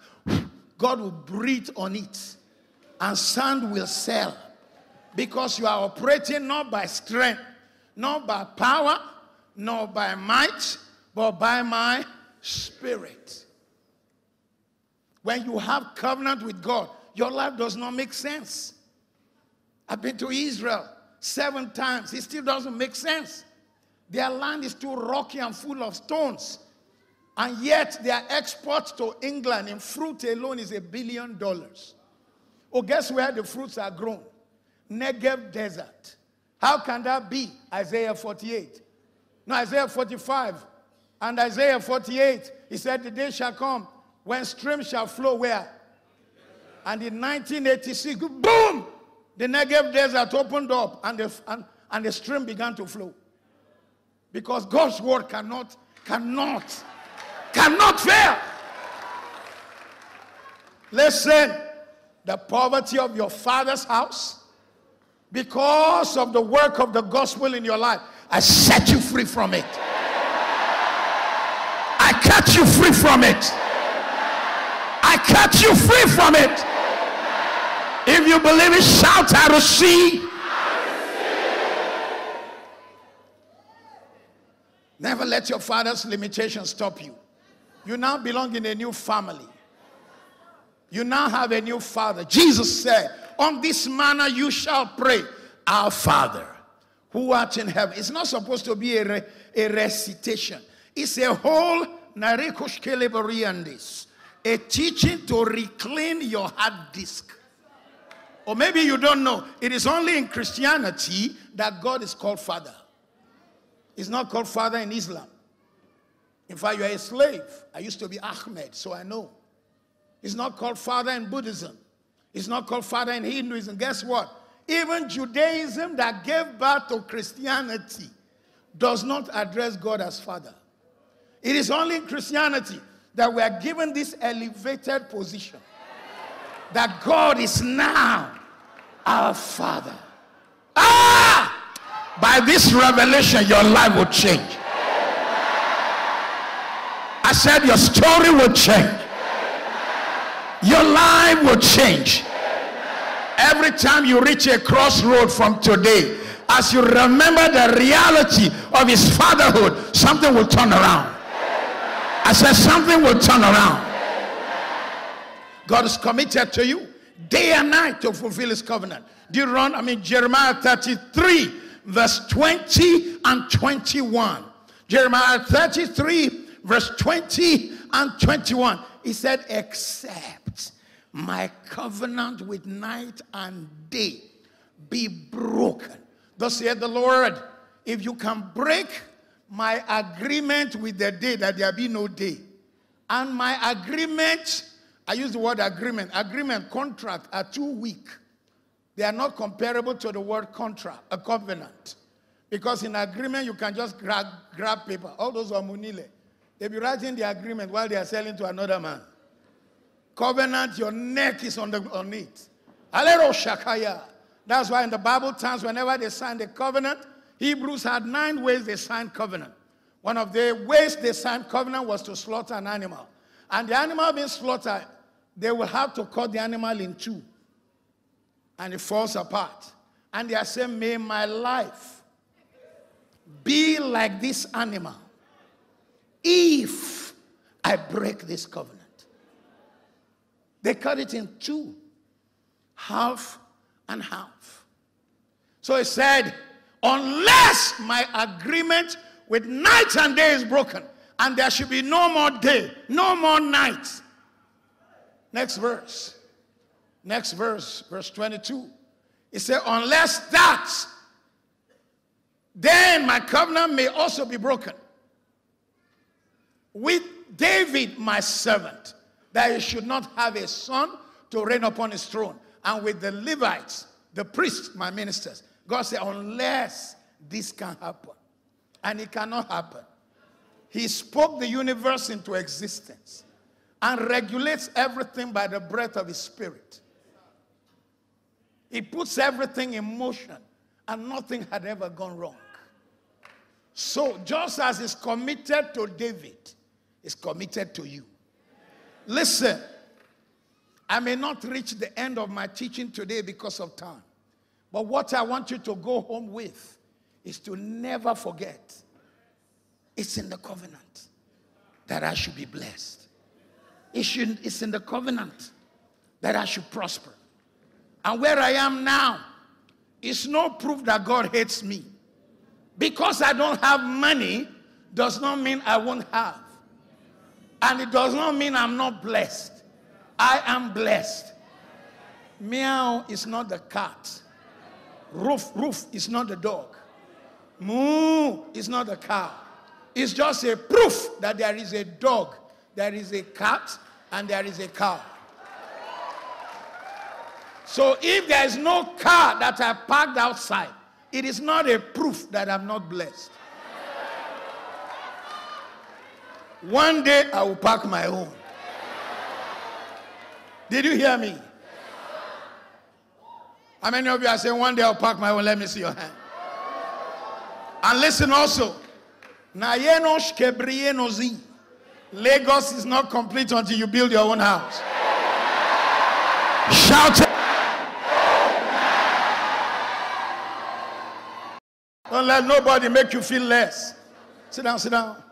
God will breathe on it and sand will sell, because you are operating not by strength, not by power, nor by might, but by my spirit. When you have covenant with God, your life does not make sense. I've been to Israel seven times. It still doesn't make sense. Their land is too rocky and full of stones. And yet their exports to England in fruit alone is a billion dollars. Oh, guess where the fruits are grown? Negev Desert. How can that be? Isaiah forty-eight. No, Isaiah forty-five. And Isaiah forty-eight, he said, the day shall come when streams shall flow where? And in nineteen eighty-six, boom! The Negev Desert opened up and the, and, and the stream began to flow. Because God's word cannot, cannot, cannot fail. Listen, the poverty of your father's house, because of the work of the gospel in your life, I set you free from it. I catch you free from it. I catch you free from it. If you believe it, shout, I receive. I receive. Never let your father's limitations stop you. You now belong in a new family. You now have a new father. Jesus said, on this manner you shall pray, our Father, who art in heaven. It's not supposed to be a, re a recitation. It's a whole a teaching to reclaim your hard disk. Or maybe you don't know. It is only in Christianity that God is called Father. He's not called Father in Islam. In fact, you are a slave. I used to be Ahmed, so I know. He's not called Father in Buddhism. He's not called Father in Hinduism. Guess what? Even Judaism that gave birth to Christianity does not address God as Father. It is only in Christianity that we are given this elevated position, that God is now our Father. Ah! By this revelation, your life will change. I said your story will change. Your life will change. Every time you reach a crossroad from today, as you remember the reality of his fatherhood, something will turn around. I said something will turn around. God is committed to you day and night to fulfill his covenant. Deuteronomy, I mean Jeremiah thirty-three, verse twenty and twenty-one. Jeremiah thirty-three, verse twenty and twenty-one. He said, except my covenant with night and day be broken. Thus saith the Lord, if you can break my agreement with the day, that there be no day. And my agreement, I use the word agreement. Agreement, contract are too weak. They are not comparable to the word contract, a covenant. Because in agreement, you can just grab, grab paper. All those are munile. They'll be writing the agreement while they are selling to another man. Covenant, your neck is on, the, on it. Alero shakaya. That's why in the Bible times, whenever they signed a covenant, Hebrews had nine ways they signed covenant. One of the ways they signed covenant was to slaughter an animal. And the animal being slaughtered, they will have to cut the animal in two. And it falls apart. And they are saying, may my life be like this animal if I break this covenant. They cut it in two. Half and half. So he said, unless my agreement with night and day is broken, and there should be no more day, no more night. Next verse. Next verse, verse twenty-two. It said, unless that, then my covenant may also be broken with David, my servant, that he should not have a son to reign upon his throne, and with the Levites, the priests, my ministers. God said, unless this can happen. And it cannot happen. He spoke the universe into existence and regulates everything by the breath of his spirit. He puts everything in motion and nothing had ever gone wrong. So just as he's committed to David, he's committed to you. Listen, I may not reach the end of my teaching today because of time, but what I want you to go home with is to never forget it's in the covenant that I should be blessed. It should, it's in the covenant that I should prosper. And where I am now is no proof that God hates me. Because I don't have money does not mean I won't have. And it does not mean I'm not blessed. I am blessed. Meow is not the cat. Roof, roof is not the dog. Moo is not the cow. It's just a proof that there is a dog, there is a cat, and there is a cow. So if there is no car that I parked outside, it is not a proof that I'm not blessed. One day I will park my own. Did you hear me? How many of you are saying, one day I'll park my own? Let me see your hand. And listen also. Lagos is not complete until you build your own house. Shout it. Don't let nobody make you feel less. Sit down, sit down.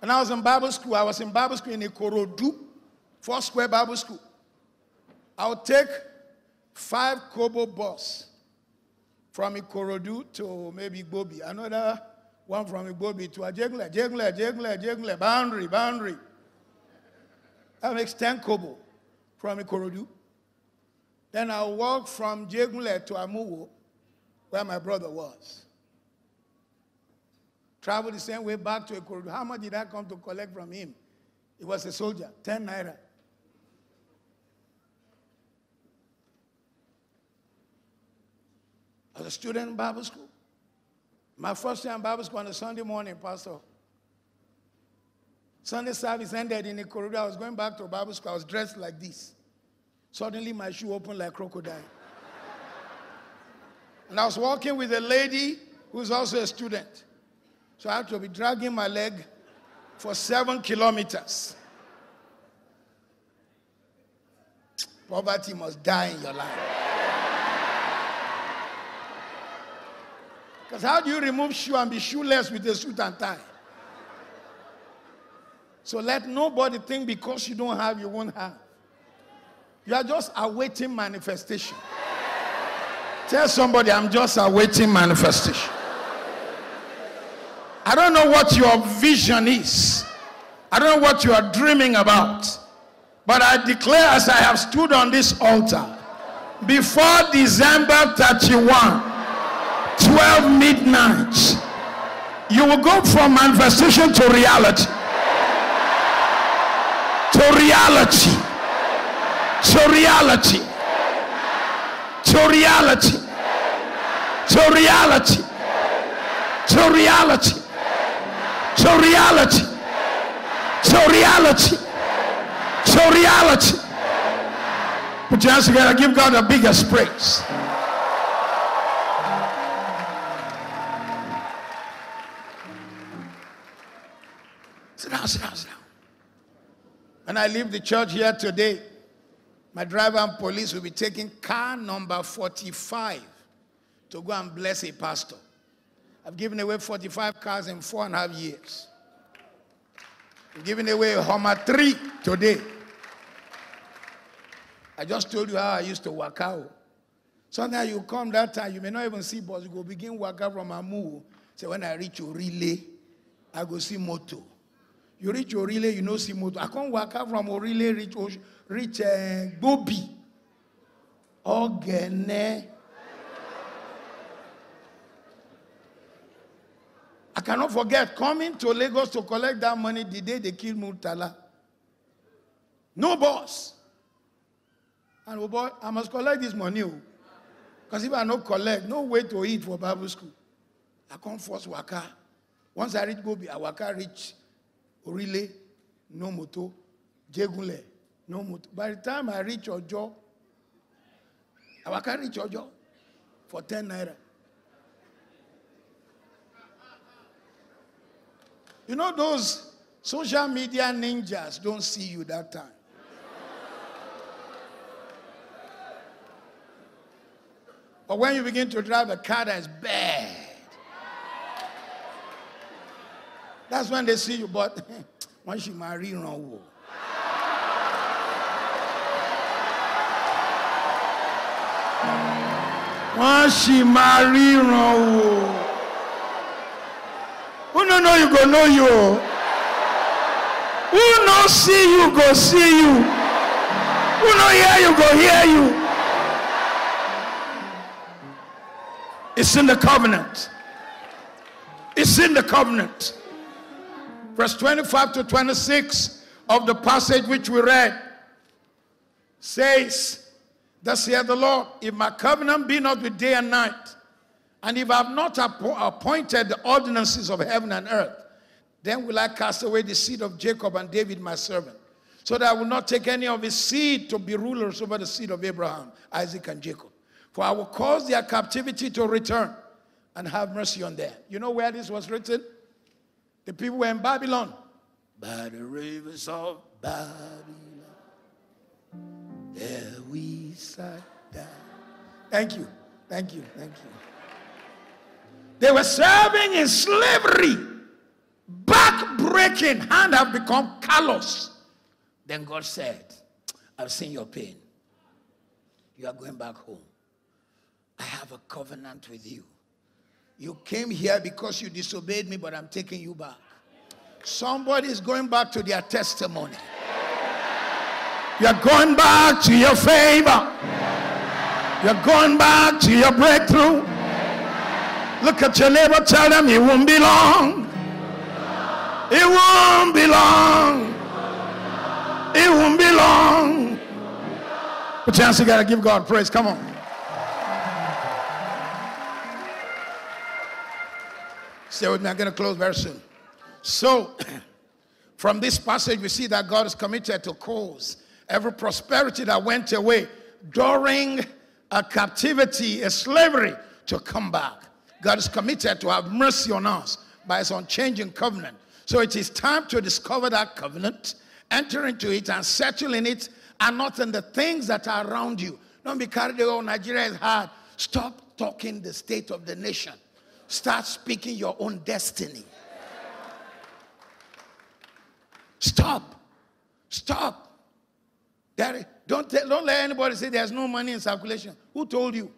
When I was in Bible school, I was in Bible school in Ikorodu, four square Bible school. I would take five Kobo bus from Ikorodu to maybe Gobi. Another one from Igbobi to a Jegule, Jegule, Jegule, Jegule, boundary, boundary. That makes ten Kobo from Ikorodu. Then I walk from Jegule to Amuwa, where my brother was. Travel the same way back to Ikorodu. How much did I come to collect from him? He was a soldier, ten naira. I was a student in Bible school. My first day in Bible school on a Sunday morning, Pastor. Sunday service ended in the corridor. I was going back to Bible school. I was dressed like this. Suddenly, my shoe opened like crocodile. And I was walking with a lady who's also a student. So I had to be dragging my leg for seven kilometers. Poverty must die in your life. Because how do you remove shoe and be shoeless with a suit and tie? So let nobody think because you don't have, you won't have. You are just awaiting manifestation. Tell somebody, I'm just awaiting manifestation. I don't know what your vision is. I don't know what you are dreaming about. But I declare as I have stood on this altar, before December thirty-first, twelve midnight, you will go from manifestation to reality, to reality, to reality, to reality, to reality, to reality, to reality, to reality, to reality. Put your hands together, give God the biggest praise. Sit down, sit down, sit down. When I leave the church here today, my driver and police will be taking car number forty-five to go and bless a pastor. I've given away forty-five cars in four and a half years. I'm giving away a Hummer three today. I just told you how I used to work out. Sometimes you come that time, you may not even see bus. You go begin work out from Amu. So when I reach Orile, I go see moto. You reach Orile, you know, see motor. I can't walk out from Orile, reach, Osh, reach uh, Gobi. Ogene. I cannot forget coming to Lagos to collect that money the day they killed Murtala. No boss. And oh boy, I must collect this money. Because if I no collect, no way to eat for Bible school. I come first waka. Once I reach Gobi, I waka reach Orile, no moto. Jegule, no moto. By the time I reach Ojo, I waka reach Ojo for ten naira. You know those social media ninjas don't see you that time. But when you begin to drive a car that's bad, that's when they see you. But when she marry, no. When she marry, no. Who no know you go know you? Who no see you go see you? Who no hear you go hear you? It's in the covenant. It's in the covenant. Verse twenty-five to twenty-six of the passage which we read says, thus saith the Lord, if my covenant be not with day and night, and if I have not appointed the ordinances of heaven and earth, then will I cast away the seed of Jacob and David my servant, so that I will not take any of his seed to be rulers over the seed of Abraham, Isaac, and Jacob. For I will cause their captivity to return and have mercy on them. You know where this was written? The people were in Babylon. By the rivers of Babylon, there we sat down. Thank you. Thank you. Thank you. They were serving in slavery. Back-breaking. Hand have become callous. Then God said, I've seen your pain. You are going back home. I have a covenant with you. You came here because you disobeyed me, but I'm taking you back. Somebody's going back to their testimony. You're going back to your favor. You're going back to your breakthrough. Look at your neighbor, tell them it won't be long. It won't be long. It won't be long. But chance you gotta give God praise. Come on. Stay with me. I'm going to close very soon. So, from this passage, we see that God is committed to cause every prosperity that went away during a captivity, a slavery, to come back. God is committed to have mercy on us by his unchanging covenant. So it is time to discover that covenant, enter into it, and settle in it, and not in the things that are around you. Don't be carried away. Nigeria is hard. Stop talking the state of the nation. Start speaking your own destiny. Stop. Stop. There, don't, don't let anybody say there's no money in circulation. Who told you?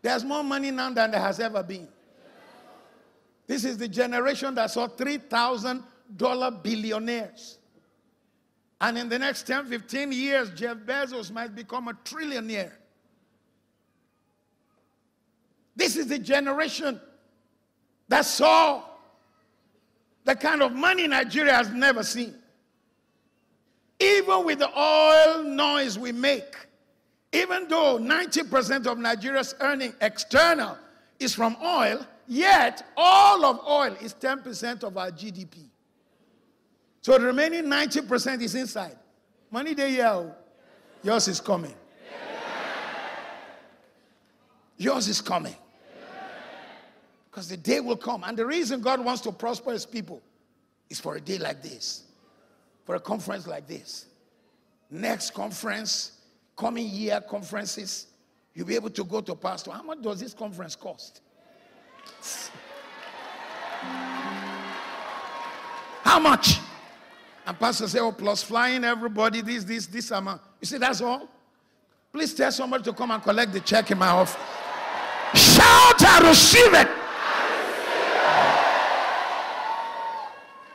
There's more money now than there has ever been. This is the generation that saw three thousand dollar billionaires. And in the next ten, fifteen years, Jeff Bezos might become a trillionaire. This is the generation that saw the kind of money Nigeria has never seen. Even with the oil noise we make, even though ninety percent of Nigeria's earning external is from oil, yet all of oil is ten percent of our G D P. So the remaining ninety percent is inside. Money they yell, yours is coming. Yours is coming. Because the day will come. And the reason God wants to prosper his people is for a day like this. For a conference like this. Next conference, coming year conferences, you'll be able to go to pastor. How much does this conference cost? How much? And pastor say, oh, plus flying everybody, this, this, this amount. You see, that's all? Please tell somebody to come and collect the check in my office. Shout, I receive it.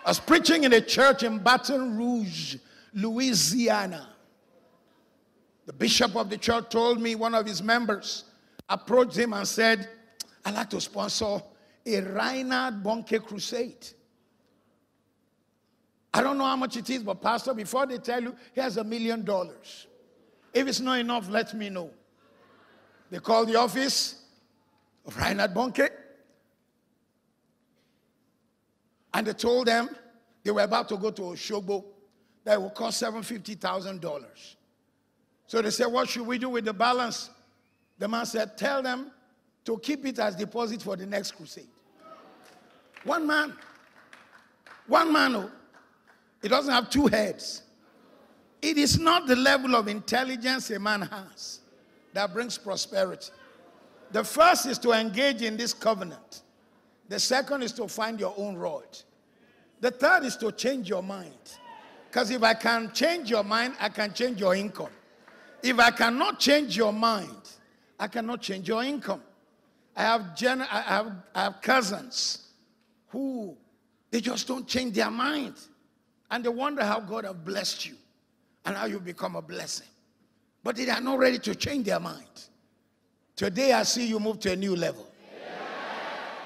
I was preaching in a church in Baton Rouge, Louisiana. The bishop of the church told me one of his members approached him and said, I'd like to sponsor a Reinhard Bonke crusade. I don't know how much it is, but pastor, before they tell you, here's a million dollars. If it's not enough, let me know. They called the office of Reinhard Bonke. And they told them they were about to go to Oshogbo. That will cost seven hundred fifty thousand dollars. So they said, what should we do with the balance? The man said, tell them to keep it as deposit for the next crusade. One man. One man. Oh, it doesn't have two heads. It is not the level of intelligence a man has that brings prosperity. The first is to engage in this covenant. The second is to find your own rod. The third is to change your mind. Because if I can change your mind, I can change your income. If I cannot change your mind, I cannot change your income. I have, gen I have, I have cousins who, they just don't change their mind. And they wonder how God has blessed you and how you become a blessing. But they are not ready to change their mind. Today, I see you move to a new level. Yeah.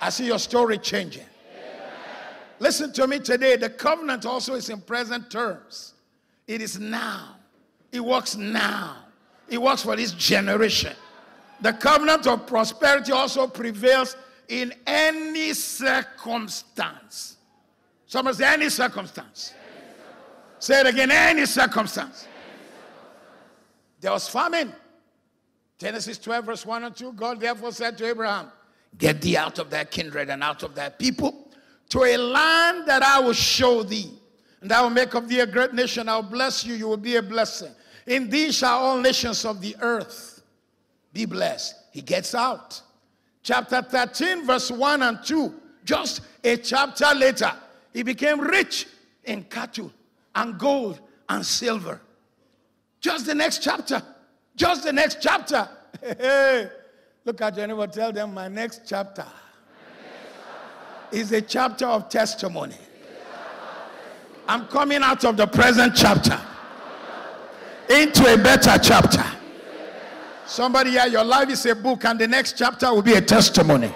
I see your story changing. Yeah. Listen to me today. The covenant also is in present terms. It is now. It works now. It works for this generation. The covenant of prosperity also prevails in any circumstance. Somebody say, any circumstance. Any circumstance. Say it again, any circumstance. Any circumstance. There was famine. Genesis twelve, verse one and two, God therefore said to Abraham, get thee out of thy kindred and out of thy people to a land that I will show thee. And I will make of thee a great nation. I will bless you. You will be a blessing. In thee shall all nations of the earth be blessed. He gets out. Chapter thirteen, verse one and two, just a chapter later, he became rich in cattle and gold and silver. Just the next chapter. Just the next chapter. Hey, look at your neighbor. Tell them, my next chapter, my next chapter is a chapter of testimony. I'm coming out of the present chapter into a better chapter. Somebody here, your life is a book and the next chapter will be a testimony.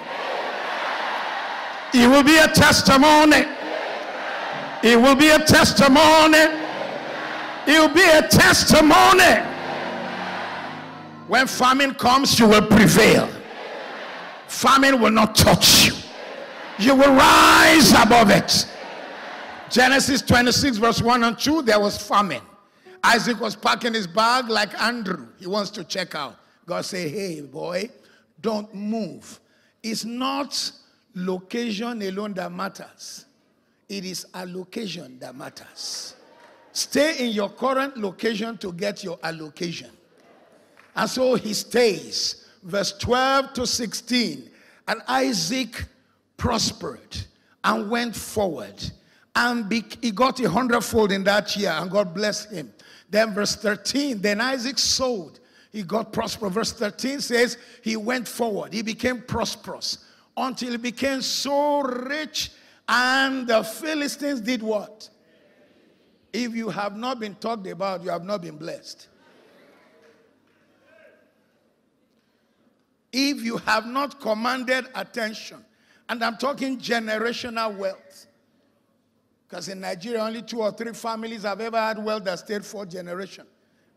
It will be a testimony. It will be a testimony. It will be a testimony. When famine comes, you will prevail. Famine will not touch you. You will rise above it. Genesis twenty-six, verse one and two, there was famine. Isaac was packing his bag like Andrew. He wants to check out. God said, hey, boy, don't move. It's not location alone that matters. It is allocation that matters. Stay in your current location to get your allocation. And so he stays. Verse twelve to sixteen. And Isaac prospered and went forward. And he got a hundredfold in that year, and God blessed him. Then verse thirteen, then Isaac sowed. He got prosperous. Verse thirteen says, he went forward. He became prosperous until he became so rich, and the Philistines did what? If you have not been talked about, you have not been blessed. If you have not commanded attention, and I'm talking generational wealth, because in Nigeria, only two or three families have ever had wealth that stayed for generation.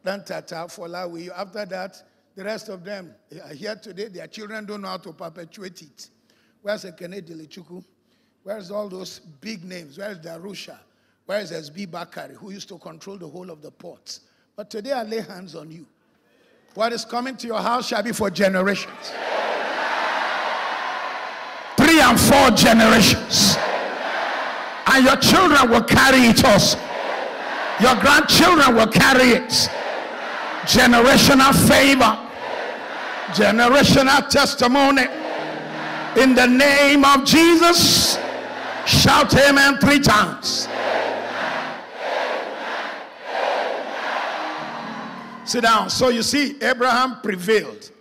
Then Tata, Folawi. After that, the rest of them are here today. Their children don't know how to perpetuate it. Where's Ekene Delechuku? Where's all those big names? Where's Darusha? Where's S B Bakari, who used to control the whole of the ports? But today, I lay hands on you. What is coming to your house shall be for generations. Three and four generations. And your children will carry it also. Your grandchildren will carry it. Generational favor. Generational testimony. In the name of Jesus, shout amen three times. Sit down. So you see, Abraham prevailed.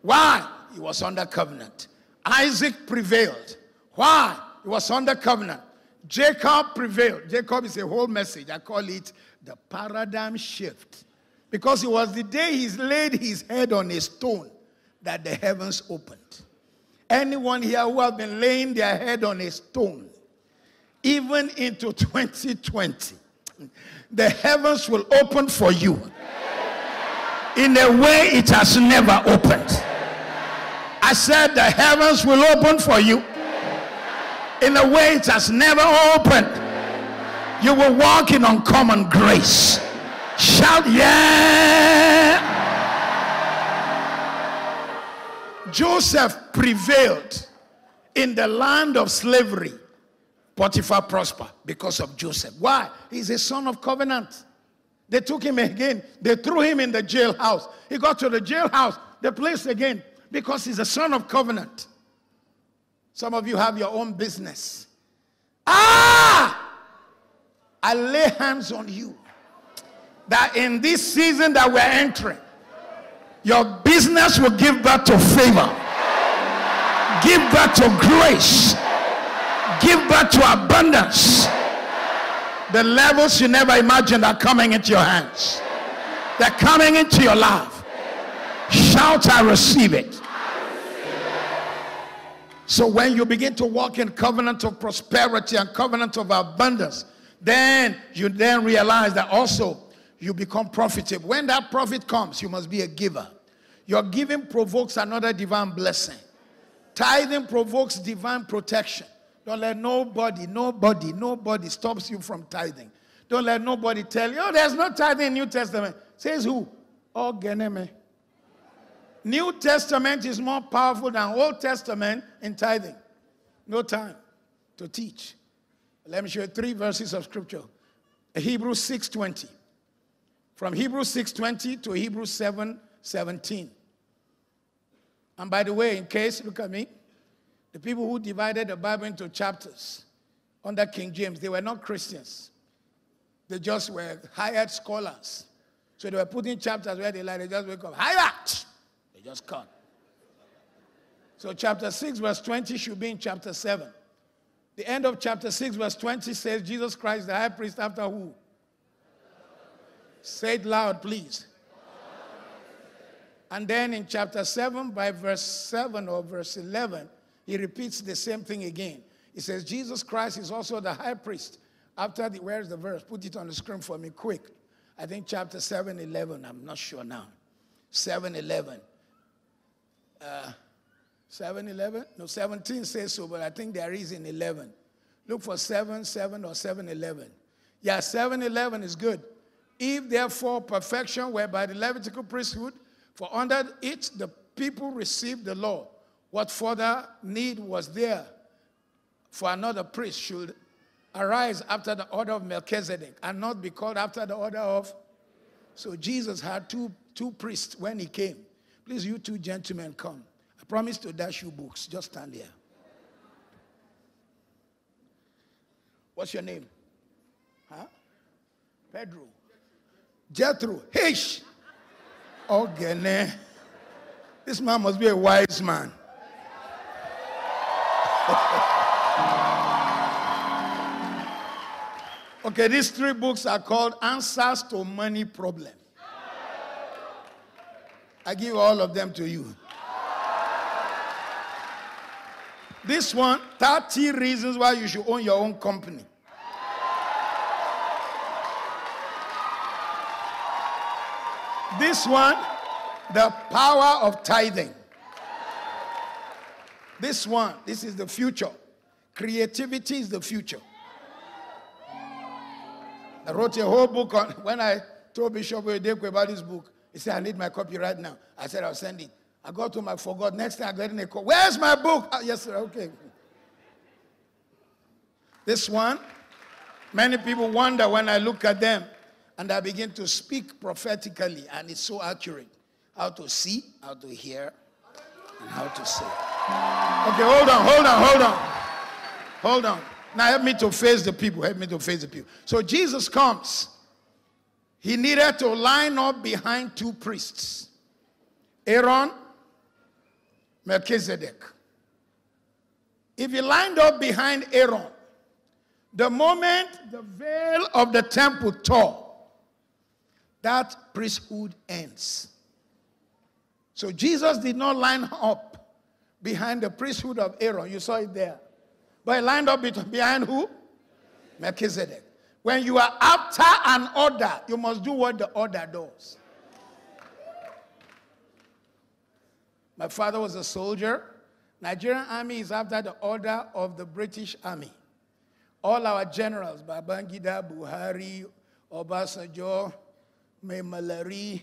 Why? He was under covenant. Isaac prevailed. Why? He was under covenant. Jacob prevailed. Jacob is a whole message. I call it the paradigm shift. Because it was the day he laid his head on a stone that the heavens opened. Anyone here who has been laying their head on a stone, even into twenty twenty, the heavens will open for you in a way it has never opened. I said the heavens will open for you in a way it has never opened. You will walk in uncommon grace. Shout yeah! Joseph prevailed in the land of slavery. Potiphar prospered because of Joseph. Why? He's a son of covenant. They took him again. They threw him in the jailhouse. He got to the jailhouse. They placed again because he's a son of covenant. Some of you have your own business. Ah! I lay hands on you that in this season that we're entering, your business will give birth to favor. Give birth to grace. Give birth to abundance. The levels you never imagined are coming into your hands. They're coming into your life. Shout, I receive it. So when you begin to walk in covenant of prosperity and covenant of abundance, then you then realize that also you become profitable. When that profit comes, you must be a giver. Your giving provokes another divine blessing. Tithing provokes divine protection. Don't let nobody, nobody, nobody stops you from tithing. Don't let nobody tell you, oh, there's no tithing in New Testament. Says who? Oh, Geneme. New Testament is more powerful than Old Testament in tithing. No time to teach. Let me show you three verses of scripture. Hebrews six twenty. From Hebrews six twenty to Hebrews seven seventeen. And by the way, in case, look at me. The people who divided the Bible into chapters under King James, they were not Christians. They just were hired scholars. So they were put in chapters where they like, they just wake up, hired! They just cut. So chapter six verse twenty should be in chapter seven. The end of chapter six verse twenty says, Jesus Christ the high priest after who? Say it loud, please. And then in chapter seven by verse seven or verse eleven, he repeats the same thing again. He says, Jesus Christ is also the high priest. After the, where's the verse? Put it on the screen for me quick. I think chapter seven eleven. I'm not sure now. seven eleven. Uh, seven eleven? No, seventeen says so, but I think there is in eleven. Look for seven seven or seven eleven. Yeah, seven eleven is good. If therefore perfection were by the Levitical priesthood, for under it the people received the law. What further need was there for another priest should arise after the order of Melchizedek and not be called after the order of? So Jesus had two, two priests when he came. Please, you two gentlemen, come. I promise to dash you books. Just stand here. What's your name? Huh? Pedro. Jethro. Hish. Ogene. This man must be a wise man. Okay, these three books are called Answers to Money Problem. I give all of them to you. This one, thirty Reasons Why You Should Own Your Own Company. This one, The Power of Tithing. This one, this is the future. Creativity is the future. I wrote a whole book on, when I told Bishop Oedekwe about this book, he said, I need my copy right now. I said, I'll send it. I got to my, forgot. Next time I got in a call, where's my book? Oh, yes, sir, okay. This one, many people wonder when I look at them and I begin to speak prophetically and it's so accurate. How to see, how to hear, and how to say. Okay, hold on, hold on, hold on. Hold on. Now help me to face the people. Help me to face the people. So Jesus comes. He needed to line up behind two priests. Aaron, Melchizedek. If he lined up behind Aaron, the moment the veil of the temple tore, that priesthood ends. So Jesus did not line up behind the priesthood of Aaron. You saw it there. But he lined up behind who? Melchizedek. When you are after an order, you must do what the order does. My father was a soldier. Nigerian army is after the order of the British army. All our generals, Babangida, Buhari, Obasanjo, Memalari,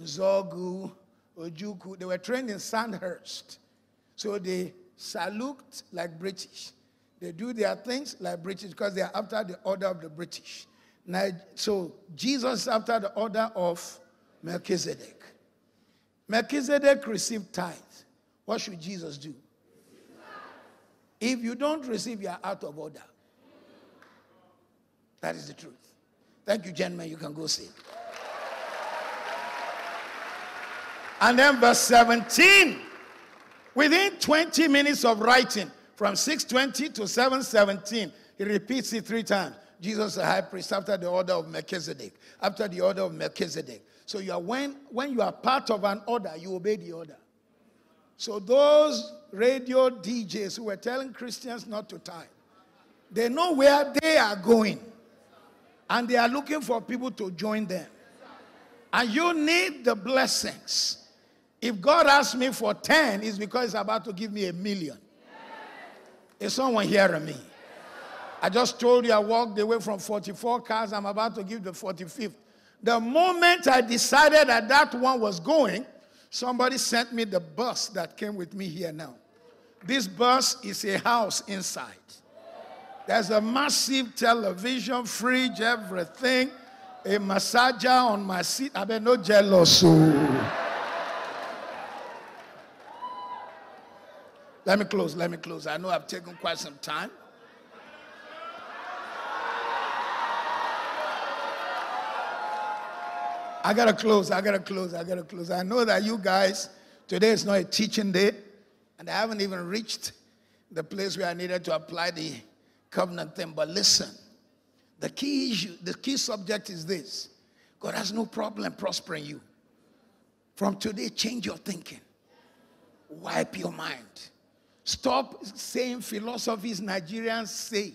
Zogu, Ojukwu, they were trained in Sandhurst. So they salute like British. They do their things like British because they are after the order of the British. So Jesus is after the order of Melchizedek. Melchizedek received tithes. What should Jesus do? If you don't receive, you are out of order. That is the truth. Thank you, gentlemen. You can go see. And then verse seventeen. Within twenty minutes of writing, from six twenty to seven seventeen, he repeats it three times. Jesus the high priest after the order of Melchizedek. After the order of Melchizedek. So you are when, when you are part of an order, you obey the order. So those radio D Js who were telling Christians not to tithe, they know where they are going. And they are looking for people to join them. And you need the blessings. If God asks me for ten, it's because he's about to give me a million. Is someone hearing me? I just told you I walked away from forty-four cars. I'm about to give the forty-fifth. The moment I decided that that one was going, somebody sent me the bus that came with me here now. This bus is a house inside. There's a massive television, fridge, everything. A massager on my seat. I bet no jealous. Let me close, let me close. I know I've taken quite some time. I gotta close, I gotta close, I gotta close. I know that you guys, today is not a teaching day, and I haven't even reached the place where I needed to apply the covenant thing. But listen, the key issue, the key subject is this. God has no problem prospering you. From today, change your thinking. Wipe your mind. Stop saying philosophies Nigerians say.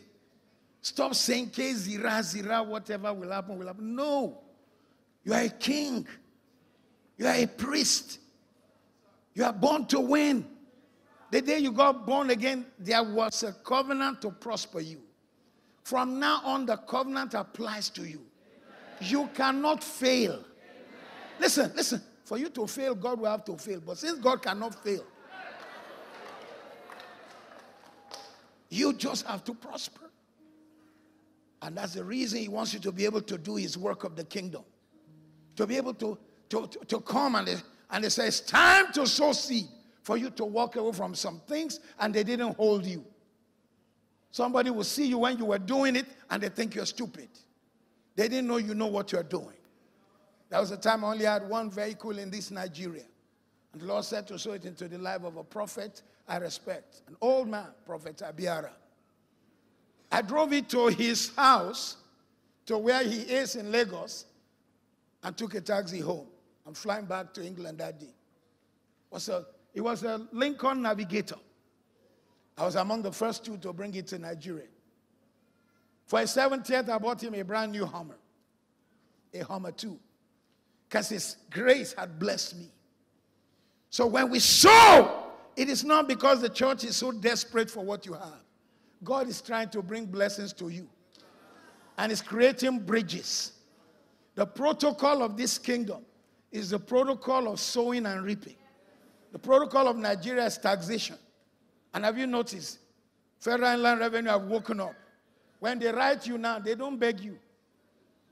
Stop saying K zira zira, whatever will happen, will happen. No. You are a king. You are a priest. You are born to win. The day you got born again, there was a covenant to prosper you. From now on, the covenant applies to you. Amen. You cannot fail. Amen. Listen, listen. For you to fail, God will have to fail. But since God cannot fail, you just have to prosper. And that's the reason he wants you to be able to do his work of the kingdom. To be able to, to, to, to come and it, and it says, time to sow seed. For you to walk away from some things and they didn't hold you. Somebody will see you when you were doing it and they think you're stupid. They didn't know you know what you're doing. That was the time I only had one vehicle in this Nigeria. And the Lord said to sow it into the life of a prophet I respect. An old man, Prophet Abiara. I drove it to his house, to where he is in Lagos, and took a taxi home. I'm flying back to England that day. It was a, it was a Lincoln Navigator. I was among the first two to bring it to Nigeria. For his seventieth, I bought him a brand new Hummer. A Hummer two. Because his grace had blessed me. So when we sow, it is not because the church is so desperate for what you have. God is trying to bring blessings to you. And is creating bridges. The protocol of this kingdom is the protocol of sowing and reaping. The protocol of Nigeria is taxation. And have you noticed? Federal Inland Revenue have woken up. When they write you now, they don't beg you.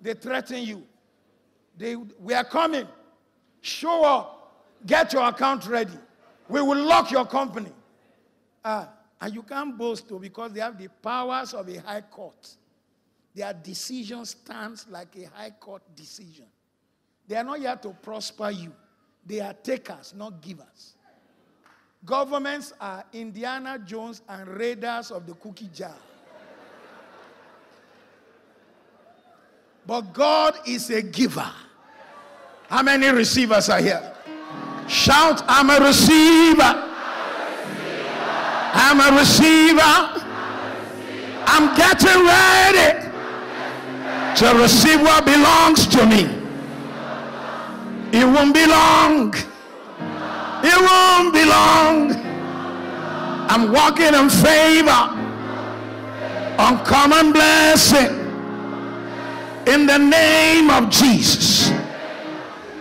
They threaten you. They, we are coming. Show up. Get your account ready. We will lock your company. Uh, and you can't boast too because they have the powers of a high court. Their decision stands like a high court decision. They are not here to prosper you. They are takers, not givers. Governments are Indiana Jones and raiders of the cookie jar. But God is a giver. How many receivers are here? Shout, I'm a receiver. I'm a receiver. I'm getting ready to receive what belongs to me. It won't be long. It won't be long. I'm walking in favor, uncommon blessing, in the name of Jesus.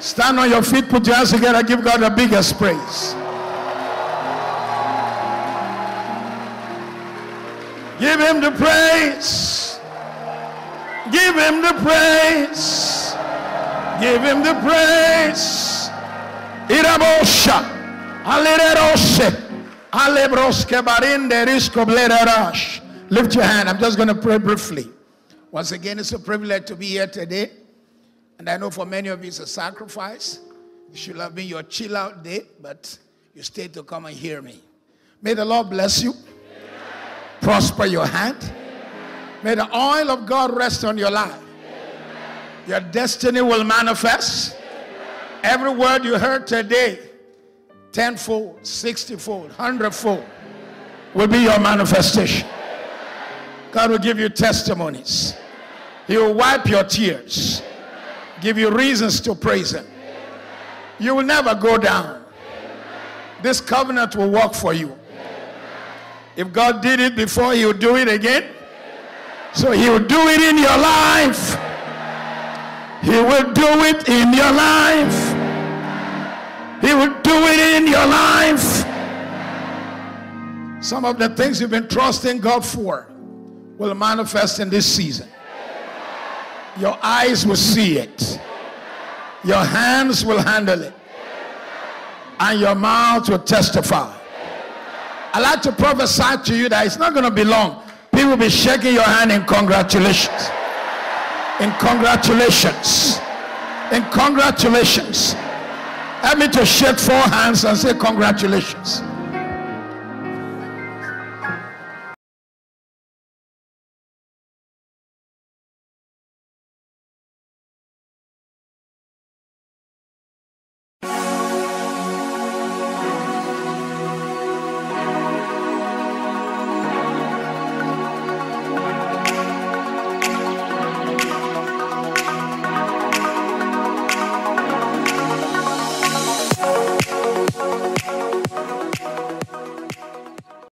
Stand on your feet, put your hands together, give God the biggest praise. Give him the praise. Give him the praise. Give him the praise. Irabosha, alereroshe, alebroske barinde riscoblerash. Lift your hand. I'm just going to pray briefly. Once again, it's a privilege to be here today. And I know for many of you it's a sacrifice. It should have been your chill out day, but you stayed to come and hear me. May the Lord bless you. Prosper your hand. Amen. May the oil of God rest on your life. Amen. Your destiny will manifest. Amen. Every word you heard today, tenfold, sixtyfold, hundredfold, will be your manifestation. Amen. God will give you testimonies. Amen. He will wipe your tears. Amen. Give you reasons to praise him. Amen. You will never go down. Amen. This covenant will work for you. If God did it before, he will do it again. So he will do it in your life. He will do it in your life. He will do it in your life. Some of the things you've been trusting God for will manifest in this season. Your eyes will see it. Your hands will handle it. And your mouth will testify. I like to prophesy to you that it's not going to be long. People will be shaking your hand in congratulations. In congratulations. In congratulations. Help me to shake four hands and say congratulations.